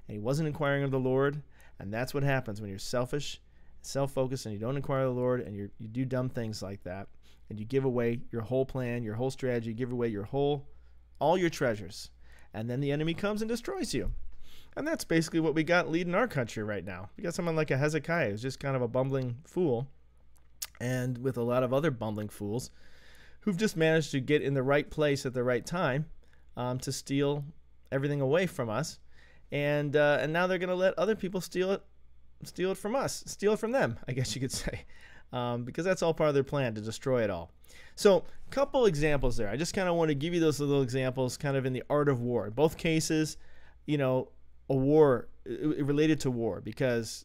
and he wasn't inquiring of the Lord. And that's what happens when you're selfish, self-focused, and you don't inquire of the Lord, and you you do dumb things like that, and you give away your whole plan, your whole strategy, you give away your whole, all your treasures. And then the enemy comes and destroys you. And that's basically what we got leading our country right now. We got someone like a Hezekiah who's just kind of a bumbling fool, and with a lot of other bumbling fools who've just managed to get in the right place at the right time um, to steal everything away from us. And uh, and now they're going to let other people steal it, steal it from us, steal it from them, I guess you could say, um, because that's all part of their plan to destroy it all. So a couple examples there. I just kind of want to give you those little examples kind of in the art of war. In both cases, you know, a war it related to war, because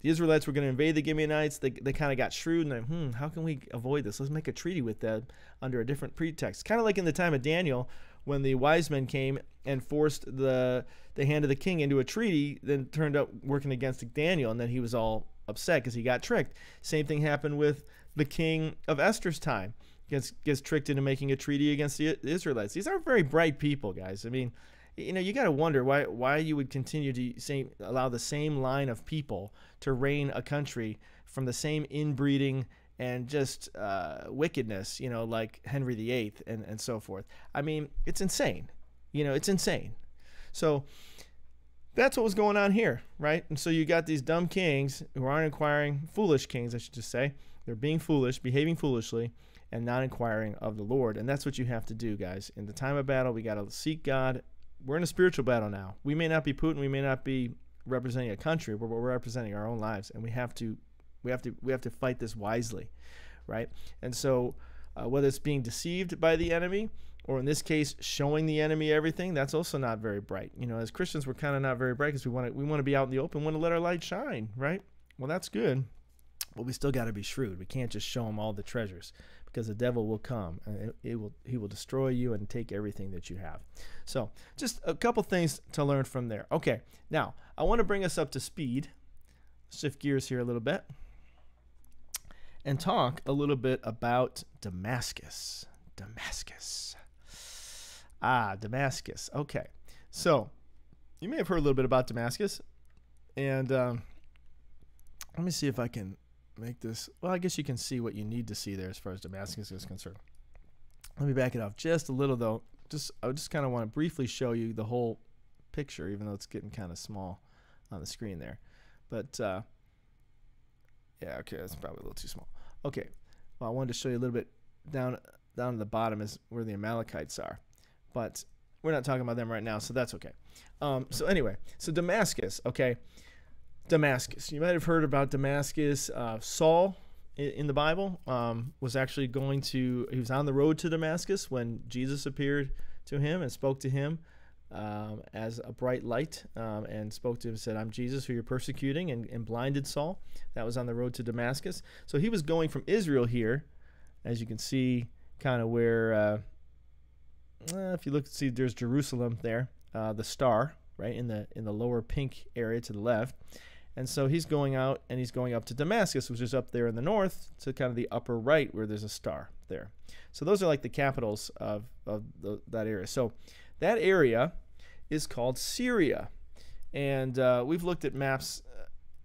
the Israelites were going to invade the Gibeonites. They, they kind of got shrewd and like, hmm, how can we avoid this? Let's make a treaty with them under a different pretext. Kind of like in the time of Daniel, when the wise men came and forced the the hand of the king into a treaty, then turned up working against Daniel, and then he was all upset because he got tricked. Same thing happened with the king of Esther's time. Gets, gets tricked into making a treaty against the Israelites. These aren't very bright people, guys. I mean, you know, you got to wonder why why you would continue to say, allow the same line of people to reign a country from the same inbreeding and just uh, wickedness, you know, like Henry the Eighth and, and so forth. I mean, it's insane. You know, it's insane. So that's what was going on here, right? And so you got these dumb kings who aren't inquiring, foolish kings, I should just say. They're being foolish, behaving foolishly, and not inquiring of the Lord. And that's what you have to do, guys. In the time of battle, we got to seek God. We're in a spiritual battle now. We may not be Putin, we may not be representing a country, but we're representing our own lives, and we have to, we have to, we have to fight this wisely, right? And so, uh, whether it's being deceived by the enemy, or in this case, showing the enemy everything, that's also not very bright. You know, as Christians, we're kind of not very bright because we want to, we want to be out in the open, want to let our light shine, right? Well, that's good, but we still got to be shrewd. We can't just show them all the treasures, because the devil will come and it, it will he will destroy you and take everything that you have. So just a couple things to learn from there. Okay, now I want to bring us up to speed, shift gears here a little bit, and talk a little bit about Damascus. Damascus. Ah, Damascus. Okay, so you may have heard a little bit about Damascus, and um, let me see if I can make this. Well, I guess you can see what you need to see there as far as Damascus is concerned. Let me back it off just a little, though. Just I just kind of want to briefly show you the whole picture, even though it's getting kind of small on the screen there. But uh, yeah, okay, that's probably a little too small. Okay, well, I wanted to show you a little bit down down at the bottom is where the Amalekites are, but we're not talking about them right now, so that's okay. Um, so anyway, so Damascus, okay. Damascus. You might have heard about Damascus. Uh, Saul in, in the Bible um, was actually going to, he was on the road to Damascus when Jesus appeared to him and spoke to him um, as a bright light um, and spoke to him and said, I'm Jesus who you're persecuting, and, and blinded Saul. That was on the road to Damascus. So he was going from Israel here, as you can see kind of where, uh, uh, if you look, see there's Jerusalem there, uh, the star, right, in the in the lower pink area to the left. And so he's going out and he's going up to Damascus, which is up there in the north, to kind of the upper right where there's a star there. So those are like the capitals of, of the, that area. So that area is called Syria. And uh, we've looked at maps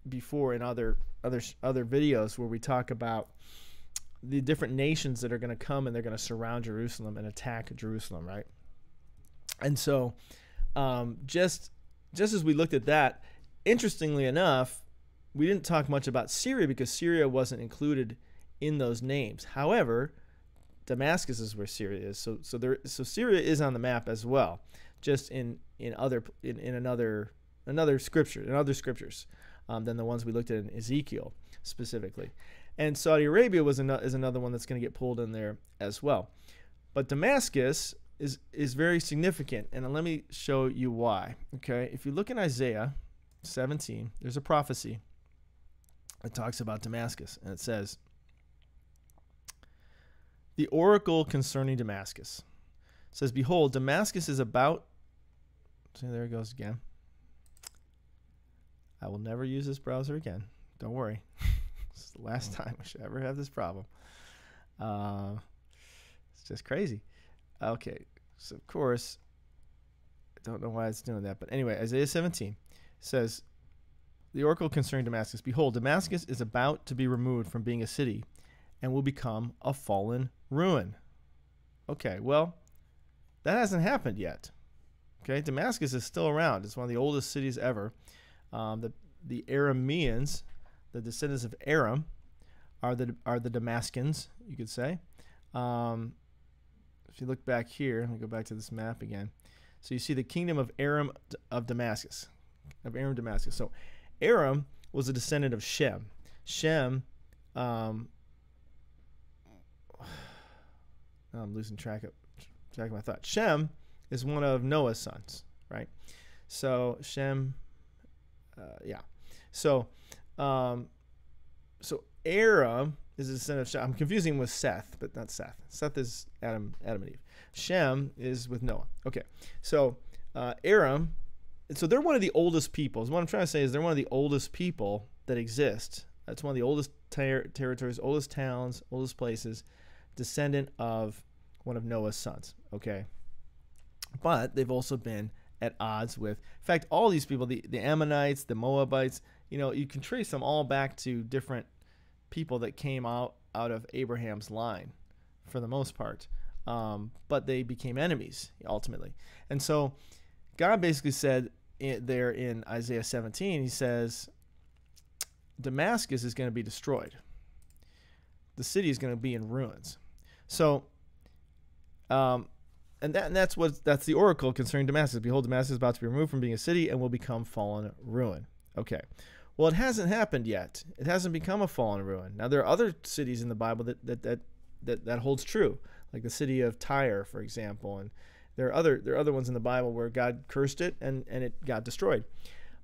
before in other, other, other videos where we talk about the different nations that are going to come and they're going to surround Jerusalem and attack Jerusalem, right? And so um, just, just as we looked at that, interestingly enough, we didn't talk much about Syria because Syria wasn't included in those names. However, Damascus is where Syria is, so so there so Syria is on the map as well, just in in other in, in another another scripture in other scriptures um, than the ones we looked at in Ezekiel specifically. And Saudi Arabia was another is another one that's going to get pulled in there as well. But Damascus is is very significant, and let me show you why. Okay, if you look in Isaiah seventeen, there's a prophecy that talks about Damascus, and it says, the oracle concerning Damascus says, behold, Damascus is about, see, there it goes again. I will never use this browser again. Don't worry. This is the last time I should ever have this problem. Uh, it's just crazy. Okay, so of course, I don't know why it's doing that. But anyway, Isaiah seventeen says, the oracle concerning Damascus, behold, Damascus is about to be removed from being a city and will become a fallen ruin. Okay, well, that hasn't happened yet. Okay, Damascus is still around. It's one of the oldest cities ever. Um, the, the Arameans, the descendants of Aram, are the, are the Damascans, you could say. Um, if you look back here, let me go back to this map again. So you see the kingdom of Aram of Damascus, of Aram Damascus. So Aram was a descendant of Shem. Shem, um, I'm losing track of, track of my thought. Shem is one of Noah's sons, right? So Shem, uh, yeah. So, um, so Aram is a descendant of Shem. I'm confusing him with Seth, but not Seth. Seth is Adam, Adam and Eve. Shem is with Noah. Okay, so uh, Aram, so they're one of the oldest peoples. What I'm trying to say is they're one of the oldest people that exist. That's one of the oldest ter territories, oldest towns, oldest places, descendant of one of Noah's sons, okay? But they've also been at odds with, in fact, all these people, the, the Ammonites, the Moabites, you know, you can trace them all back to different people that came out, out of Abraham's line for the most part. Um, but they became enemies ultimately. And so God basically said in, there in Isaiah seventeen, he says, Damascus is going to be destroyed. The city is going to be in ruins. So, um, and, that, and that's what that's the oracle concerning Damascus. Behold, Damascus is about to be removed from being a city and will become fallen ruin. Okay. Well, it hasn't happened yet. It hasn't become a fallen ruin. Now, there are other cities in the Bible that that that that, that holds true, like the city of Tyre, for example, and there are other there are other ones in the Bible where God cursed it and and it got destroyed.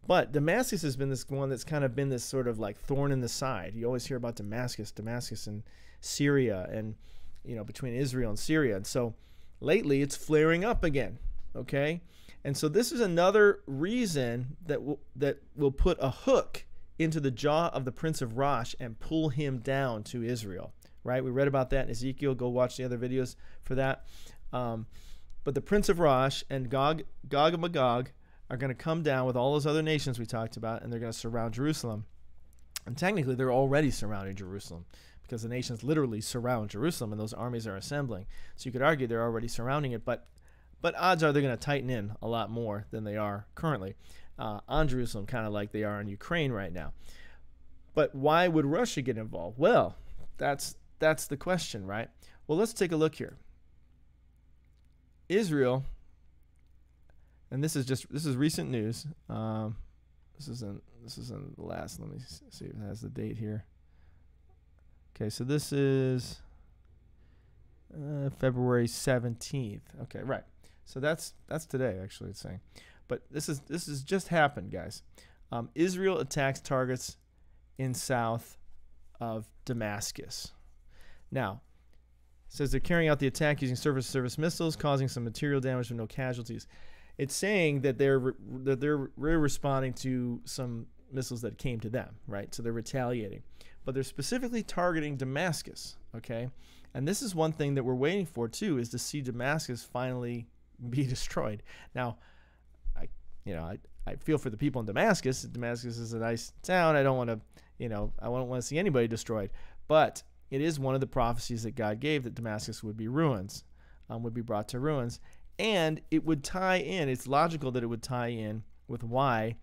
But Damascus has been this one that's kind of been this sort of like thorn in the side. You always hear about Damascus, Damascus and Syria, and you know, between Israel and Syria. And so lately it's flaring up again, okay? And so this is another reason that will, that will put a hook into the jaw of the Prince of Rosh and pull him down to Israel, right? We read about that in Ezekiel. Go watch the other videos for that. Um, but the Prince of Rosh and Gog, Gog and Magog are going to come down with all those other nations we talked about, and they're going to surround Jerusalem. And technically, they're already surrounding Jerusalem because the nations literally surround Jerusalem, and those armies are assembling. So you could argue they're already surrounding it, but But odds are they're going to tighten in a lot more than they are currently uh, on Jerusalem, kind of like they are in Ukraine right now. But why would Russia get involved? Well, that's, that's the question, right? Well, let's take a look here. Israel, and this is just this is recent news. Um, this isn't this isn't the last. Let me see if it has the date here. Okay, so this is uh, February seventeenth. Okay, right. So that's that's today, actually, it's saying. But this is this has just happened, guys. Um, Israel attacks targets in south of Damascus. Now, it says they're carrying out the attack using surface-to-surface missiles, causing some material damage with no casualties. It's saying that they're re that they're re responding to some missiles that came to them, right? So they're retaliating, but they're specifically targeting Damascus. Okay, and this is one thing that we're waiting for too, is to see Damascus finally be destroyed. Now, I, you know, I, I feel for the people in Damascus. Damascus is a nice town. I don't want to, you know, I don't want to see anybody destroyed. But it is one of the prophecies that God gave, that Damascus would be ruins, um, would be brought to ruins, and it would tie in. It's logical that it would tie in with why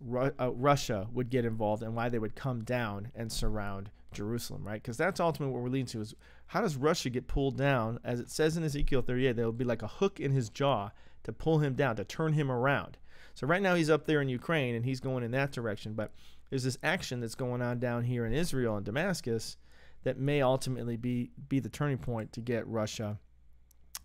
Ru uh, Russia would get involved and why they would come down and surround Jerusalem, right? Because that's ultimately what we're leading to, is how does Russia get pulled down? As it says in Ezekiel thirty-eight, there will be like a hook in his jaw to pull him down, to turn him around. So right now he's up there in Ukraine and he's going in that direction, but there's this action that's going on down here in Israel and Damascus that may ultimately be be the turning point to get Russia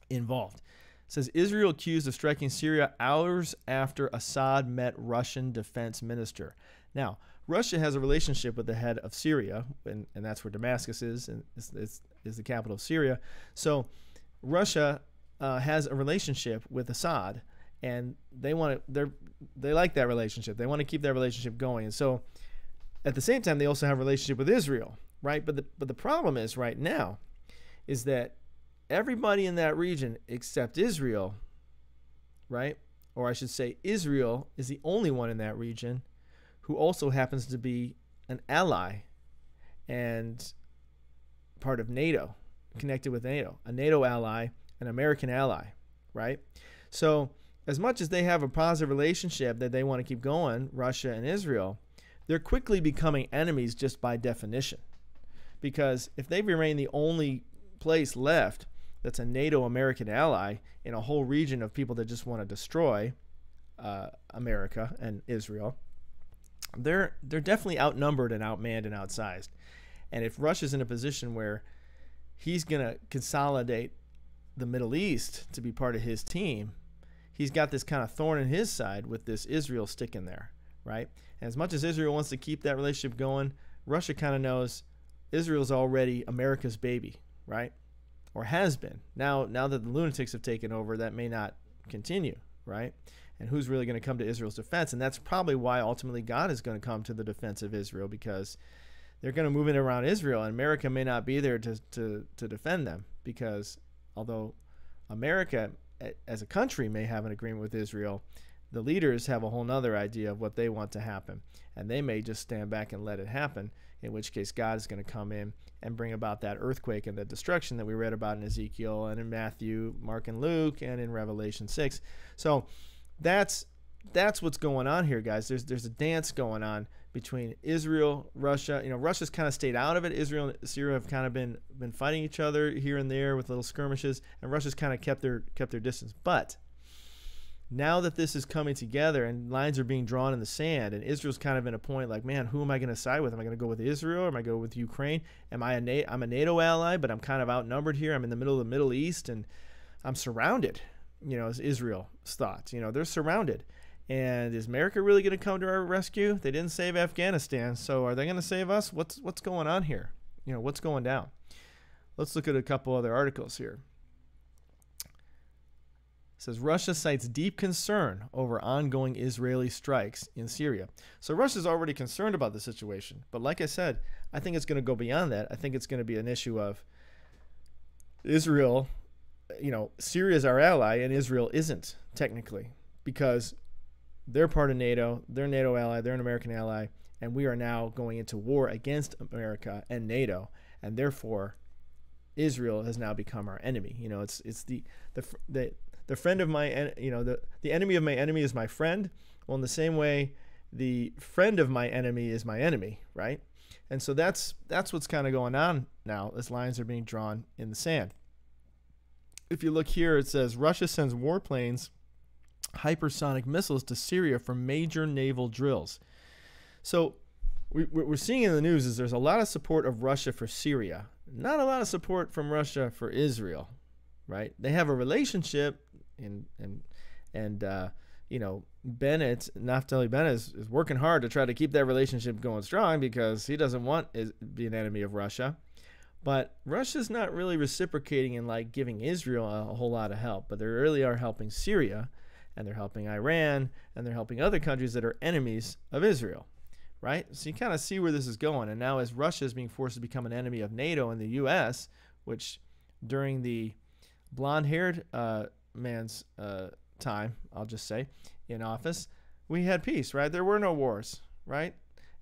involved. It says Israel accused of striking Syria hours after Assad met Russian defense minister. Now, Russia has a relationship with the head of Syria, and, and that's where Damascus is, and it's, it's, is the capital of Syria. So Russia uh, has a relationship with Assad, and they want to, they're, they like that relationship. They want to keep that relationship going. And so at the same time, they also have a relationship with Israel, right? But the, but the problem is right now is that everybody in that region except Israel, right? Or I should say Israel is the only one in that region who also happens to be an ally and part of NATO, connected with NATO, a NATO ally, an American ally, right? So as much as they have a positive relationship that they want to keep going, Russia and Israel, they're quickly becoming enemies just by definition, because if they remain the only place left that's a NATO American ally in a whole region of people that just want to destroy uh, America and Israel, they're they're definitely outnumbered and outmanned and outsized. And if Russia's in a position where he's going to consolidate the Middle East to be part of his team, he's got this kind of thorn in his side with this Israel stick in there, right? And as much as Israel wants to keep that relationship going, Russia kind of knows Israel's already America's baby, right? Or has been. Now, now that the lunatics have taken over, that may not continue, right? And who's really going to come to Israel's defense? And that's probably why ultimately God is going to come to the defense of Israel, because they're going to move it around Israel, and America may not be there to, to, to defend them, because although America as a country may have an agreement with Israel, the leaders have a whole nother idea of what they want to happen, and they may just stand back and let it happen, in which case God is going to come in and bring about that earthquake and the destruction that we read about in Ezekiel and in Matthew, Mark, and Luke, and in Revelation six. So that's that's what's going on here, guys. There's there's a dance going on between Israel, Russia. You know, Russia's kind of stayed out of it. Israel and Syria have kind of been been fighting each other here and there with little skirmishes, and Russia's kind of kept their kept their distance. But now that this is coming together and lines are being drawn in the sand, and Israel's kind of in a point like, man, who am I going to side with? Am I going to go with Israel? Or am I going to go with Ukraine? Am I a NATO? I'm a NATO ally, but I'm kind of outnumbered here. I'm in the middle of the Middle East, and I'm surrounded. You know, is Israel's thoughts. You know, they're surrounded. And is America really going to come to our rescue? They didn't save Afghanistan, so are they going to save us? What's what's going on here? You know, what's going down? Let's look at a couple other articles here. It says Russia cites deep concern over ongoing Israeli strikes in Syria. So Russia's already concerned about the situation. But like I said, I think it's going to go beyond that. I think it's going to be an issue of Israel, you know, Syria's our ally and Israel isn't technically, because they're part of NATO, they're a NATO ally, they're an American ally, and we are now going into war against America and NATO, and therefore Israel has now become our enemy. You know, it's it's the the the The friend of my, you know, the, the enemy of my enemy is my friend. Well, in the same way, the friend of my enemy is my enemy, right? And so that's that's what's kind of going on now as lines are being drawn in the sand. If you look here, it says Russia sends warplanes, hypersonic missiles to Syria for major naval drills. So we, what we're seeing in the news is there's a lot of support of Russia for Syria. Not a lot of support from Russia for Israel, right? They have a relationship. And and and uh, you know, Bennett, Naftali Bennett is, is working hard to try to keep that relationship going strong, because he doesn't want to be an enemy of Russia. But Russia's not really reciprocating and like giving Israel a, a whole lot of help. But they really are helping Syria, and they're helping Iran, and they're helping other countries that are enemies of Israel, right? So you kind of see where this is going. And now as Russia is being forced to become an enemy of NATO and the U S, which during the blonde-haired uh, man's uh, time, I'll just say, in office, we had peace, right? There were no wars, right?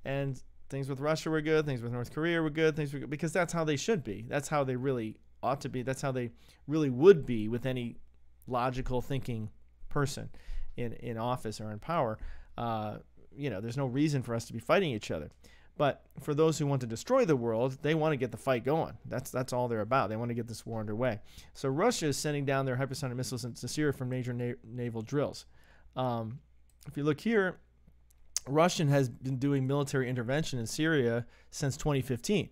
And things with Russia were good, things with North Korea were good, things were good, because that's how they should be. That's how they really ought to be. That's how they really would be with any logical thinking person in, in office or in power. Uh, you know, there's no reason for us to be fighting each other. But for those who want to destroy the world, they want to get the fight going. That's that's all they're about. They want to get this war underway. So Russia is sending down their hypersonic missiles into Syria for major na naval drills. Um, if you look here, Russia has been doing military intervention in Syria since twenty fifteen,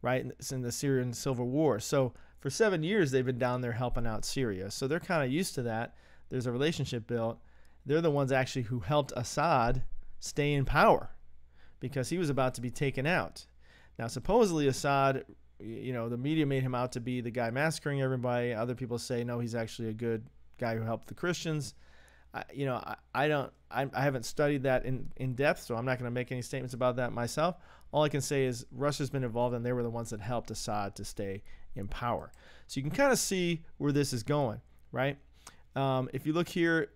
right? It's in the Syrian Civil War. So for seven years, they've been down there helping out Syria. So they're kind of used to that. There's a relationship built. They're the ones actually who helped Assad stay in power, because he was about to be taken out. Now, supposedly Assad, you know, the media made him out to be the guy massacring everybody. Other people say, no, he's actually a good guy who helped the Christians. I, you know, I, I don't, I, I haven't studied that in, in depth, so I'm not going to make any statements about that myself. All I can say is Russia's been involved, and they were the ones that helped Assad to stay in power. So you can kind of see where this is going, right? Um, if you look here,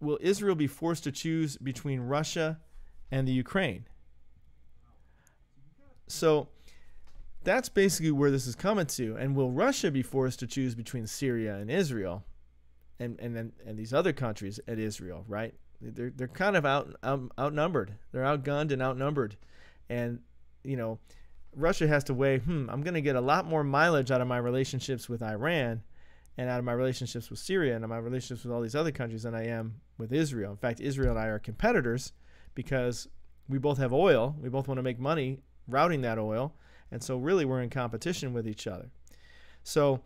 will Israel be forced to choose between Russia and the Ukraine? So that's basically where this is coming to. And will Russia be forced to choose between Syria and Israel, and and and, and these other countries at Israel, right? They're they're kind of out um, outnumbered. They're outgunned and outnumbered, and you know, Russia has to weigh, hmm, I'm going to get a lot more mileage out of my relationships with Iran, and out of my relationships with Syria, and out of my relationships with all these other countries than I am with Israel. In fact, Israel and I are competitors because we both have oil. We both want to make money routing that oil, and so really we're in competition with each other. So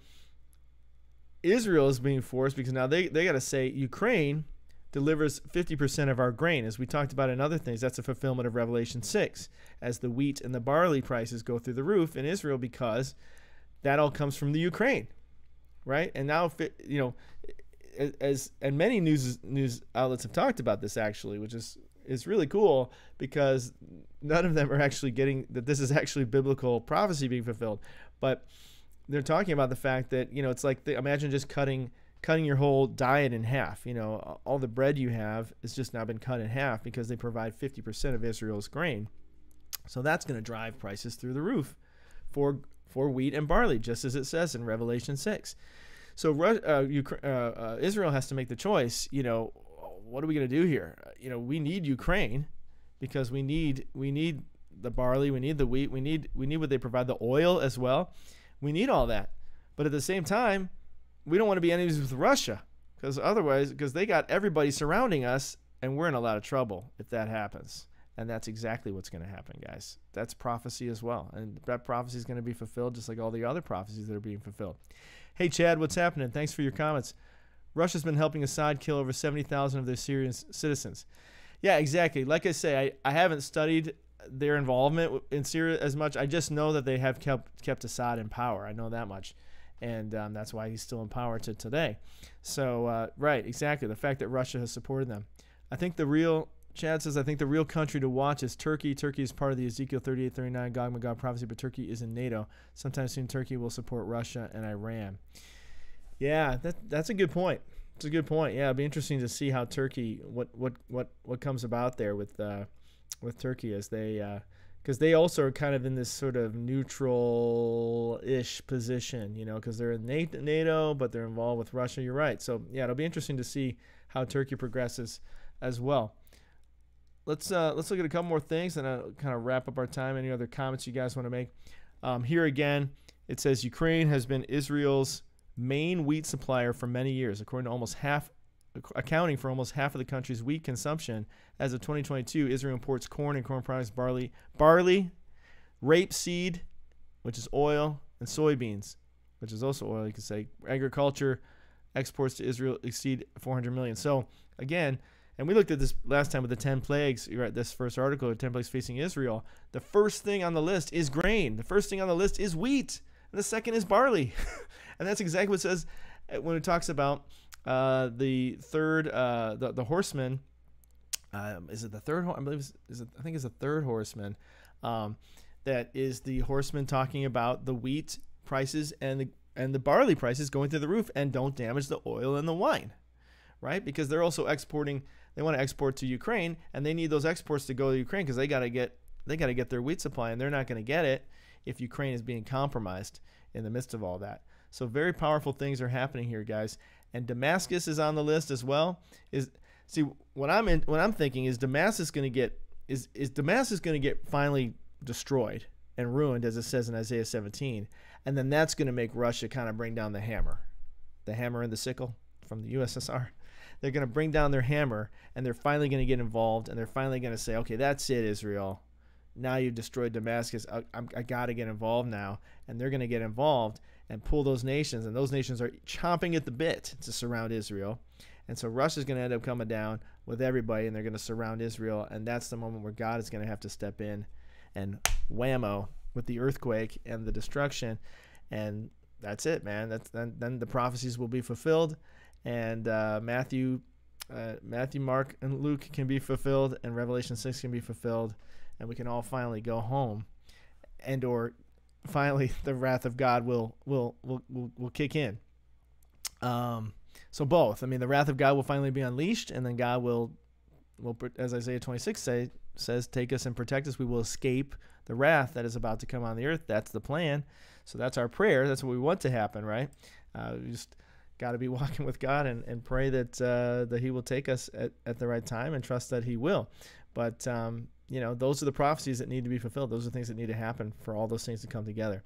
Israel is being forced because now they, they got to say Ukraine delivers fifty percent of our grain. As we talked about in other things, that's a fulfillment of Revelation six, as the wheat and the barley prices go through the roof in Israel because that all comes from the Ukraine, right? And now, you know, as and many news news outlets have talked about this actually, which is is really cool because none of them are actually getting that this is actually biblical prophecy being fulfilled, but they're talking about the fact that, you know, it's like the, imagine just cutting cutting your whole diet in half. You know, all the bread you have is just now been cut in half because they provide fifty percent of Israel's grain. So that's going to drive prices through the roof for for wheat and barley, just as it says in Revelation six. So uh, Ukraine, uh, uh, Israel has to make the choice, you know, what are we going to do here? You know, we need Ukraine because we need we need the barley, we need the wheat, we need we need what they provide, the oil as well. We need all that. But at the same time, we don't want to be enemies with Russia because otherwise, because they got everybody surrounding us, and we're in a lot of trouble if that happens. And that's exactly what's going to happen, guys. That's prophecy as well. And that prophecy is going to be fulfilled just like all the other prophecies that are being fulfilled. Hey, Chad, what's happening? Thanks for your comments. Russia's been helping Assad kill over seventy thousand of their Syrian citizens. Yeah, exactly. Like I say, I, I haven't studied their involvement in Syria as much. I just know that they have kept, kept Assad in power. I know that much. And um, that's why he's still in power to today. So, uh, right, exactly. The fact that Russia has supported them. I think the real, Chad says, I think the real country to watch is Turkey. Turkey is part of the Ezekiel thirty-eight thirty-nine Gog Magog prophecy, but Turkey is in NATO. Sometime soon, Turkey will support Russia and Iran. Yeah, that, that's a good point. It's a good point. Yeah, it'll be interesting to see how Turkey, what what what what comes about there with uh, with Turkey as they, uh, because they also are kind of in this sort of neutral-ish position, you know, because they're in NATO, but they're involved with Russia. You're right. So, yeah, it'll be interesting to see how Turkey progresses as well. Let's uh, let's look at a couple more things and I'll kind of wrap up our time. Any other comments you guys want to make? Um, here again, it says Ukraine has been Israel's main wheat supplier for many years, according to almost half, accounting for almost half of the country's wheat consumption. As of twenty twenty-two, Israel imports corn and corn products, barley, barley, rapeseed, which is oil, and soybeans, which is also oil. You could say agriculture exports to Israel exceed four hundred million. So again, and we looked at this last time with the ten plagues. You're at this first article, the ten plagues facing Israel. The first thing on the list is grain. The first thing on the list is wheat. And the second is barley. And that's exactly what it says when it talks about uh, the third, uh, the, the horseman. Um, is it the third? I believe. It's, is it, I think it's the third horseman. Um, that is the horseman talking about the wheat prices and the and the barley prices going through the roof, and don't damage the oil and the wine, right? Because they're also exporting. They want to export to Ukraine, and they need those exports to go to Ukraine because they got to get they got to get their wheat supply, and they're not going to get it if Ukraine is being compromised in the midst of all that. So very powerful things are happening here, guys. And Damascus is on the list as well. Is see what I'm in, what I'm thinking is Damascus going to get is is Damascus going to get finally destroyed and ruined, as it says in Isaiah seventeen, and then that's going to make Russia kind of bring down the hammer, the hammer and the sickle from the U S S R. They're going to bring down their hammer, and they're finally going to get involved, and they're finally going to say, okay, that's it, Israel. Now you've destroyed Damascus. I, I, I got to get involved now. And they're going to get involved and pull those nations, and those nations are chomping at the bit to surround Israel. And so Russia's going to end up coming down with everybody, and they're going to surround Israel, and that's the moment where God is going to have to step in and whammo with the earthquake and the destruction. And that's it, man. That's, then, then the prophecies will be fulfilled. And uh, Matthew uh, Matthew, Mark, and Luke can be fulfilled, and Revelation six can be fulfilled, and we can all finally go home, and or finally the wrath of God will will will will, will kick in. Um, so both. I mean, the wrath of God will finally be unleashed, and then God will will, as Isaiah twenty-six say, says, take us and protect us. We will escape the wrath that is about to come on the earth. That's the plan. So that's our prayer. That's what we want to happen, right? Uh, we just got to be walking with God and, and pray that uh, that He will take us at, at the right time, and trust that He will. But um, you know, those are the prophecies that need to be fulfilled. Those are things that need to happen for all those things to come together.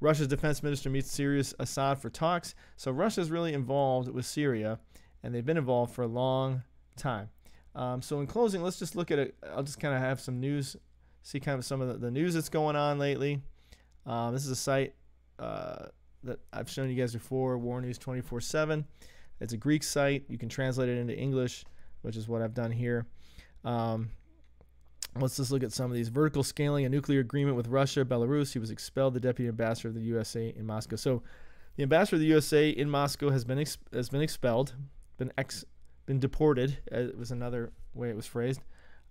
Russia's defense minister meets Syria's Assad for talks. So Russia's really involved with Syria, and they've been involved for a long time. Um, so in closing, let's just look at it. I'll just kind of have some news, see kind of some of the, the news that's going on lately. Um, this is a site uh, that I've shown you guys before, War News twenty-four seven. It's a Greek site. You can translate it into English, which is what I've done here. Um, let's just look at some of these. Vertical scaling a nuclear agreement with Russia, Belarus. He was expelled, the deputy ambassador of the U S A in Moscow. So the ambassador of the U S A in Moscow has been ex has been expelled, been ex been deported. It was another way it was phrased.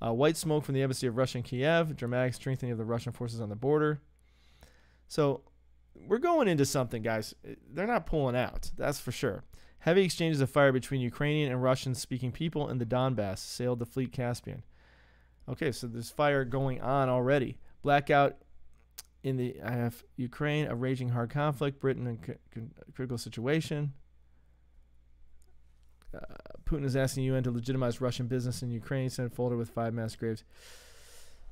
Uh, white smoke from the embassy of Russia in Kiev. Dramatic strengthening of the Russian forces on the border. So we're going into something, guys. They're not pulling out, that's for sure. Heavy exchanges of fire between Ukrainian and Russian-speaking people in the Donbass. Sailed the fleet Caspian. Okay, so there's fire going on already. Blackout in the I have Ukraine, a raging hard conflict. Britain in critical situation. Uh, Putin is asking U N to legitimize Russian business in Ukraine. Sent folder with five mass graves.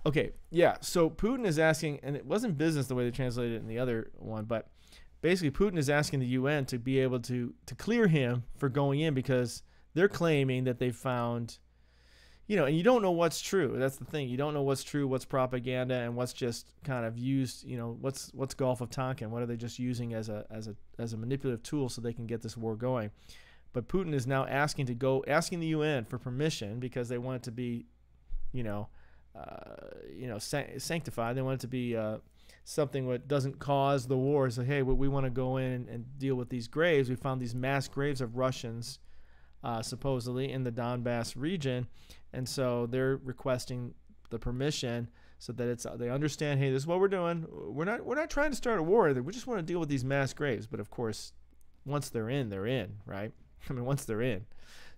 Okay, yeah, so Putin is asking, and it wasn't business the way they translated it in the other one, but basically Putin is asking the U N to be able to, to clear him for going in, because they're claiming that they found, you know, and you don't know what's true. That's the thing. You don't know what's true, what's propaganda, and what's just kind of used, you know, what's what's Gulf of Tonkin? What are they just using as a, as a, as a manipulative tool so they can get this war going? But Putin is now asking to go, asking the U N for permission, because they want it to be, you know, Uh, you know, san sanctified. They want it to be uh, something that doesn't cause the war. It's like, hey, we want to go in and, and deal with these graves. We found these mass graves of Russians, uh, supposedly, in the Donbass region, and so they're requesting the permission so that it's uh, they understand, hey, this is what we're doing. We're not we're not trying to start a war. We just want to deal with these mass graves. But of course, once they're in, they're in, right? I mean, once they're in,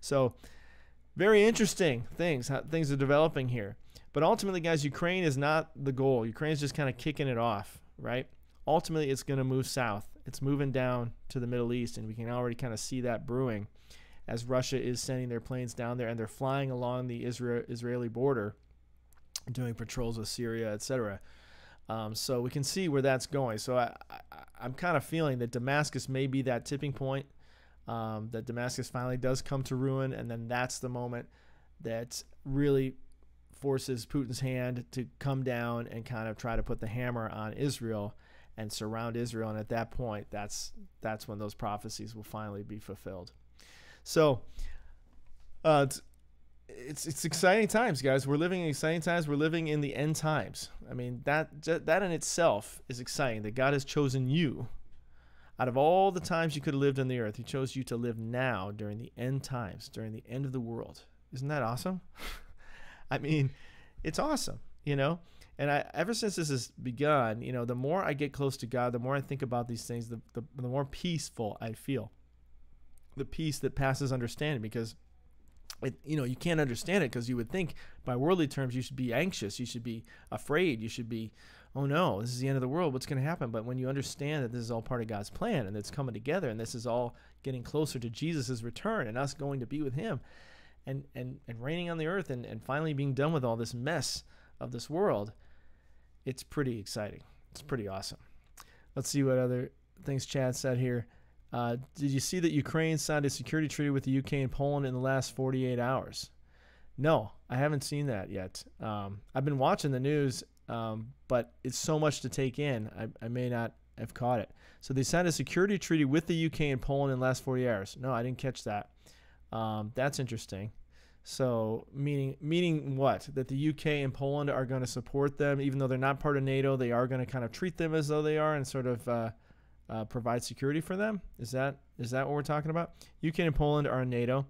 so very interesting things. How things are developing here. But ultimately, guys, Ukraine is not the goal. Ukraine's just kind of kicking it off, right? Ultimately, it's going to move south. It's moving down to the Middle East, and we can already kind of see that brewing as Russia is sending their planes down there, and they're flying along the Israel Israeli border, doing patrols with Syria, et cetera. Um, so we can see where that's going. So I, I, I'm kind of feeling that Damascus may be that tipping point, um, that Damascus finally does come to ruin, and then that's the moment that really forces Putin's hand to come down and kind of try to put the hammer on Israel and surround Israel. And at that point, that's that's when those prophecies will finally be fulfilled. So uh, it's it's exciting times, guys. We're living in exciting times. We're living in the end times. I mean, that that in itself is exciting, that God has chosen you. Out of all the times you could have lived on the earth, He chose you to live now during the end times, during the end of the world. Isn't that awesome? I mean, it's awesome, you know, and I, ever since this has begun, you know, the more I get close to God, the more I think about these things, the, the, the more peaceful I feel, the peace that passes understanding, because, it, you know, you can't understand it, because you would think by worldly terms, you should be anxious, you should be afraid, you should be, oh no, this is the end of the world, what's going to happen? But when you understand that this is all part of God's plan, and it's coming together, and this is all getting closer to Jesus's return and us going to be with Him, And, and, and reigning on the earth and, and finally being done with all this mess of this world, it's pretty exciting. It's pretty awesome. Let's see what other things Chad said here. Uh, did you see that Ukraine signed a security treaty with the U K and Poland in the last forty-eight hours? No, I haven't seen that yet. Um, I've been watching the news, um, but it's so much to take in. I, I may not have caught it. So they signed a security treaty with the U K and Poland in the last forty hours. No, I didn't catch that. Um, that's interesting. So meaning meaning what? That the U K and Poland are going to support them, even though they're not part of NATO. They are going to kind of treat them as though they are and sort of uh, uh, provide security for them. Is that is that what we're talking about? U K and Poland are in NATO.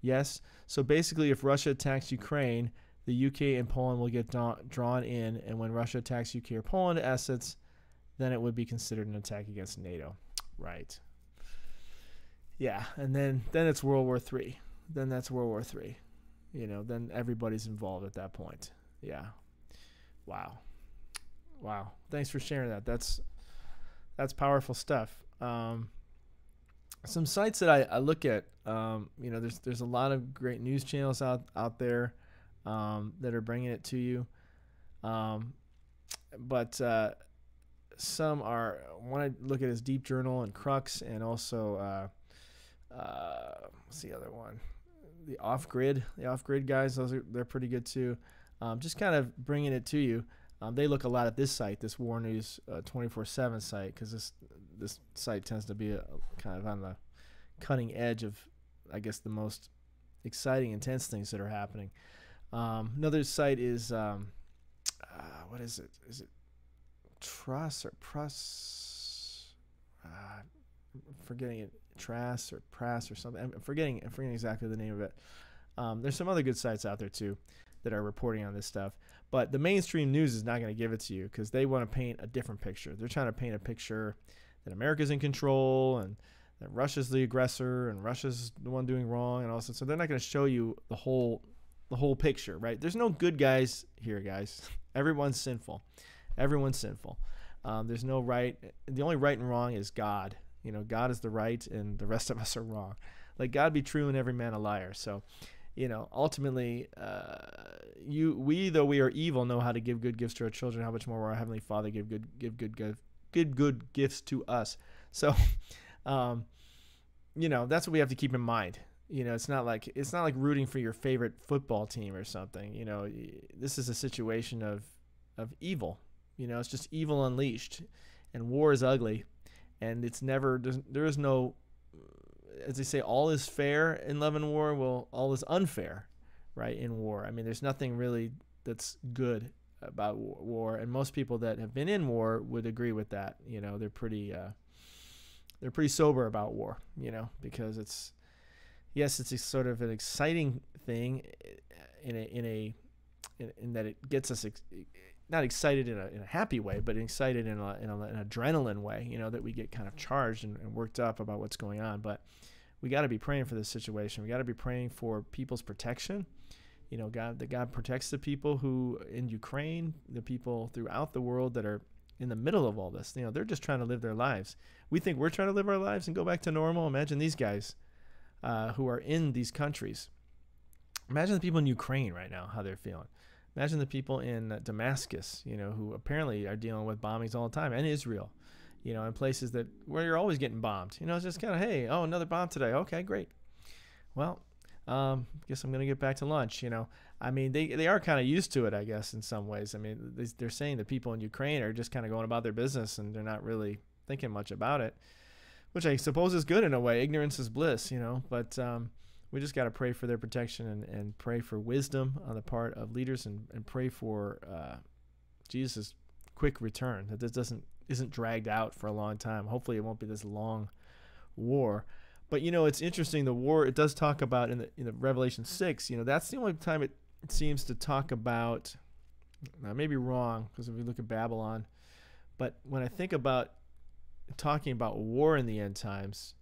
Yes? So basically, if Russia attacks Ukraine, the U K and Poland will get drawn in, and when Russia attacks U K or Poland assets, then it would be considered an attack against NATO. Right. Yeah, and then, then it's World War Three. Then that's World War Three. You know, then everybody's involved at that point. Yeah. Wow. Wow. Thanks for sharing that. That's that's powerful stuff. Um, some sites that I, I look at, um, you know, there's there's a lot of great news channels out, out there um, that are bringing it to you. Um, but uh, some are, one I look at is Deep Journal and Crux, and also, uh, uh, what's the other one? The Off Grid, the Off Grid guys, those are they're pretty good too. Um, just kind of bringing it to you. Um, they look a lot at this site, this War News uh, twenty-four seven site, because this this site tends to be a, kind of on the cutting edge of, I guess, the most exciting, intense things that are happening. Um, another site is um, uh, what is it? Is it Truss or Press? Uh, I'm forgetting it. Trass or Press or something. I'm forgetting. I'm forgetting exactly the name of it. Um, there's some other good sites out there too that are reporting on this stuff, but the mainstream news is not going to give it to you because they want to paint a different picture. They're trying to paint a picture that America's in control and that Russia's the aggressor and Russia's the one doing wrong and all that. So they're not going to show you the whole the whole picture, right? There's no good guys here, guys. Everyone's sinful. Everyone's sinful. Um, there's no right. The only right and wrong is God. You know, God is the right and the rest of us are wrong. Like, God be true and every man a liar. So, you know, ultimately, uh, you we, though we are evil, know how to give good gifts to our children. How much more will our Heavenly Father give good give good good good, good gifts to us? So, um, you know, that's what we have to keep in mind. You know, it's not like it's not like rooting for your favorite football team or something. You know, this is a situation of of evil. You know, it's just evil unleashed, and war is ugly, and it's never there is no. As they say, all is fair in love and war. Well, all is unfair, right, in war. I mean, there's nothing really that's good about war, and most people that have been in war would agree with that. You know, they're pretty, uh, they're pretty sober about war. You know, because it's, yes, it's a sort of an exciting thing, in a in a in, in that it gets us ex not excited in a in a happy way, but excited in a in a, an adrenaline way. You know, that we get kind of charged and, and worked up about what's going on, but. We got to be praying for this situation. We got to be praying for people's protection. You know, God, that God protects the people who in Ukraine, the people throughout the world that are in the middle of all this. You know, they're just trying to live their lives. We think we're trying to live our lives and go back to normal. Imagine these guys uh, who are in these countries. Imagine the people in Ukraine right now, how they're feeling. Imagine the people in uh, Damascus, you know, who apparently are dealing with bombings all the time, and Israel. You know, in places that where you're always getting bombed. You know, it's just kind of, hey, oh, another bomb today. Okay, great. Well, um, guess I'm going to get back to lunch, you know. I mean, they, they are kind of used to it, I guess, in some ways. I mean, they, they're saying the people in Ukraine are just kind of going about their business and they're not really thinking much about it, which I suppose is good in a way. Ignorance is bliss, you know. But um, we just got to pray for their protection and, and pray for wisdom on the part of leaders and, and pray for uh, Jesus' quick return, that this doesn't, isn't dragged out for a long time. Hopefully it won't be this long war. But you know, it's interesting, the war, it does talk about in the, in the Revelation six, you know, that's the only time it seems to talk about, I may be wrong because if we look at Babylon, but when I think about talking about war in the end times,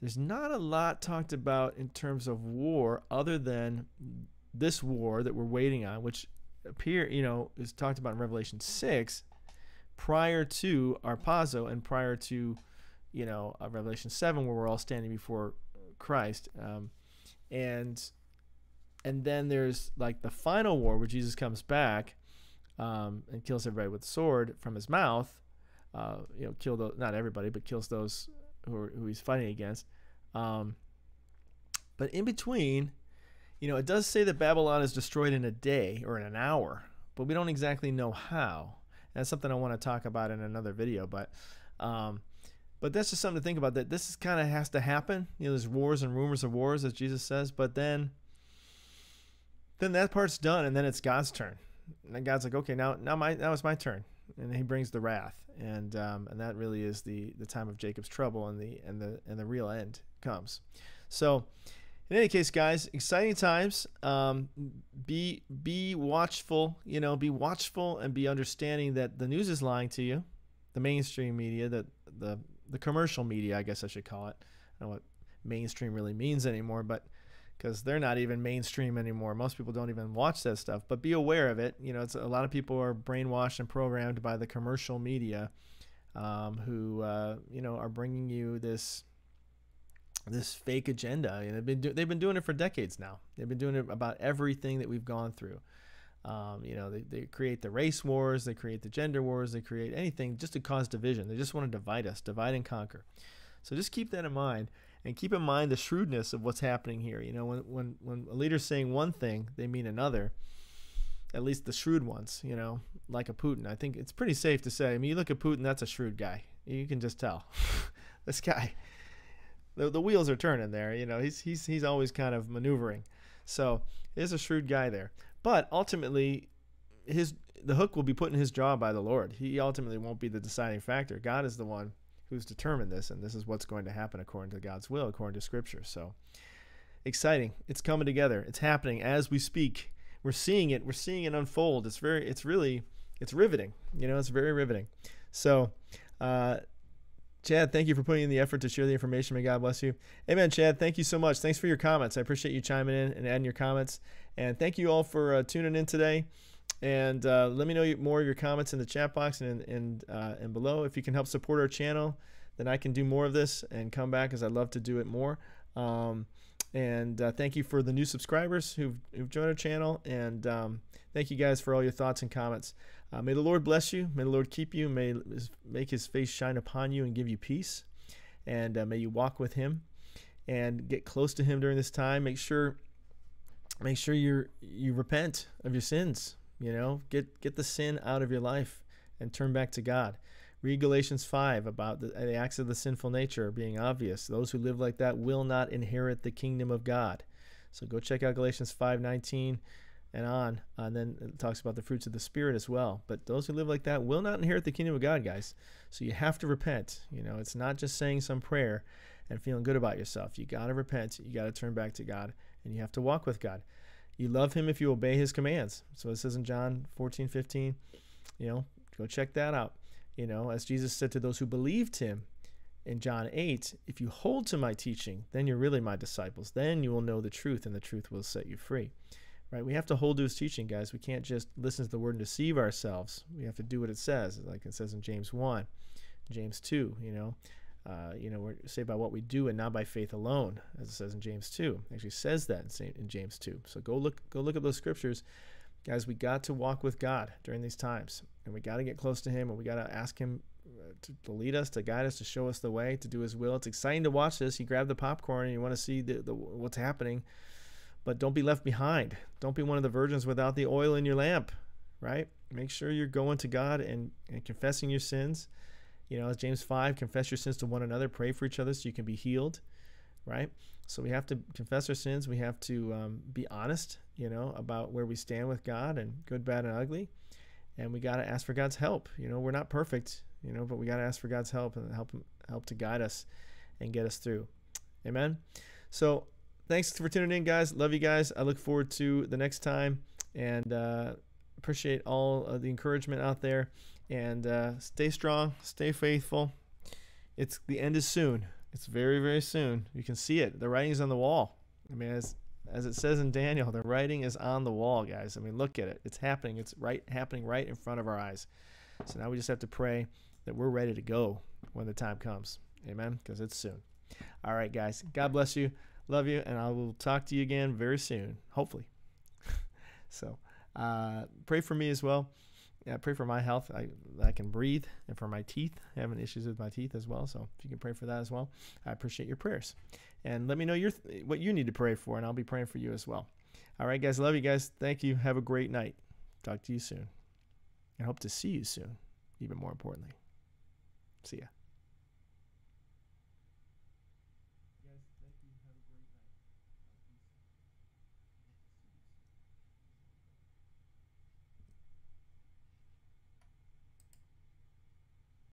there's not a lot talked about in terms of war other than this war that we're waiting on, which appear, you know, is talked about in Revelation six, prior to Arpazo and prior to, you know, uh, Revelation seven, where we're all standing before Christ, um, and and then there's like the final war where Jesus comes back um, and kills everybody with a sword from his mouth. Uh, you know, kill those, not everybody, but kills those who are, who he's fighting against. Um, but in between, you know, it does say that Babylon is destroyed in a day or in an hour, but we don't exactly know how. That's something I want to talk about in another video, but um, but that's just something to think about, that this is kind of has to happen. You know, there's wars and rumors of wars, as Jesus says, but then then that part's done, and then it's God's turn. And then God's like, okay, now now my now it's my turn, and he brings the wrath, and um, and that really is the the time of Jacob's trouble, and the and the and the real end comes. So In any case, guys, exciting times. Um, be be watchful, you know, be watchful and be understanding that the news is lying to you, the mainstream media, that the the commercial media, I guess I should call it. I don't know what mainstream really means anymore, but because they're not even mainstream anymore. Most people don't even watch that stuff, but be aware of it. You know, it's a lot of people are brainwashed and programmed by the commercial media, um, who, uh, you know, are bringing you this this fake agenda. And they've been, do they've been doing it for decades now. They've been doing it about everything that we've gone through. Um, you know, they, they create the race wars, they create the gender wars, they create anything just to cause division. They just want to divide us, divide and conquer. So just keep that in mind, and keep in mind the shrewdness of what's happening here. You know, when, when, when a leader's saying one thing, they mean another, at least the shrewd ones, you know, like a Putin. I think it's pretty safe to say, I mean, you look at Putin, that's a shrewd guy. You can just tell. This guy, the, the wheels are turning there. You know, he's, he's, he's always kind of maneuvering. So there's a shrewd guy there. But ultimately, his the hook will be put in his jaw by the Lord. He ultimately won't be the deciding factor. God is the one who's determined this, and this is what's going to happen according to God's will, according to Scripture. So exciting. It's coming together. It's happening as we speak. We're seeing it. We're seeing it unfold. It's very, it's really, it's riveting. You know, it's very riveting. So, uh, Chad, thank you for putting in the effort to share the information. May God bless you. Amen, Chad. Thank you so much. Thanks for your comments. I appreciate you chiming in and adding your comments. And thank you all for uh, tuning in today. And uh, let me know more of your comments in the chat box and, and, uh, and below. If you can help support our channel, then I can do more of this and come back, because I'd love to do it more. Um, and uh, thank you for the new subscribers who've, who've joined our channel. And um, thank you guys for all your thoughts and comments. Uh, may the Lord bless you. May the Lord keep you. May make his face shine upon you and give you peace. And uh, may you walk with him and get close to him during this time. Make sure, make sure you're, you repent of your sins. You know, get get the sin out of your life and turn back to God. Read Galatians five about the, the acts of the sinful nature being obvious. Those who live like that will not inherit the kingdom of God. So go check out Galatians five nineteen and on. And then it talks about the fruits of the Spirit as well. But those who live like that will not inherit the kingdom of God, guys. So you have to repent. You know, it's not just saying some prayer and feeling good about yourself. You got to repent. You got to turn back to God. And you have to walk with God. You love him if you obey his commands. So it says in John fourteen fifteen, you know, go check that out. You know, as Jesus said to those who believed him in John eight, if you hold to my teaching, then you're really my disciples. Then you will know the truth, and the truth will set you free. Right? We have to hold to his teaching, guys. We can't just listen to the word and deceive ourselves. We have to do what it says, like it says in James one, James two, you know. Uh, you know, we're saved by what we do and not by faith alone, as it says in James two. It actually says that in, in James two. So go look, go look at those scriptures. Guys, we got to walk with God during these times, and we got to get close to him, and we got to ask him to, to lead us, to guide us, to show us the way, to do his will. It's exciting to watch this. You grab the popcorn and you want to see the, the, what's happening, but don't be left behind. Don't be one of the virgins without the oil in your lamp, right? Make sure you're going to God and, and confessing your sins. You know, as James five, confess your sins to one another, pray for each other so you can be healed, right? So we have to confess our sins. We have to um, be honest, you know, about where we stand with God, and good, bad, and ugly. And we got to ask for God's help. You know, we're not perfect, you know, but we got to ask for God's help, and help, help to guide us and get us through. Amen? So thanks for tuning in, guys. Love you guys. I look forward to the next time, and uh, appreciate all of the encouragement out there. And uh, stay strong, stay faithful. It's the end is soon. It's very, very soon. You can see it. The writing is on the wall. I mean, as as it says in Daniel, the writing is on the wall, guys. I mean, look at it. It's happening. It's right happening right in front of our eyes. So now we just have to pray that we're ready to go when the time comes. Amen. Because it's soon. All right, guys. God bless you. Love you, and I will talk to you again very soon, hopefully. So uh, pray for me as well. Yeah, pray for my health. I, I can breathe, and for my teeth. I'm having issues with my teeth as well, so if you can pray for that as well, I appreciate your prayers. And let me know your th what you need to pray for, and I'll be praying for you as well. All right, guys. Love you guys. Thank you. Have a great night. Talk to you soon. I hope to see you soon, even more importantly. See ya.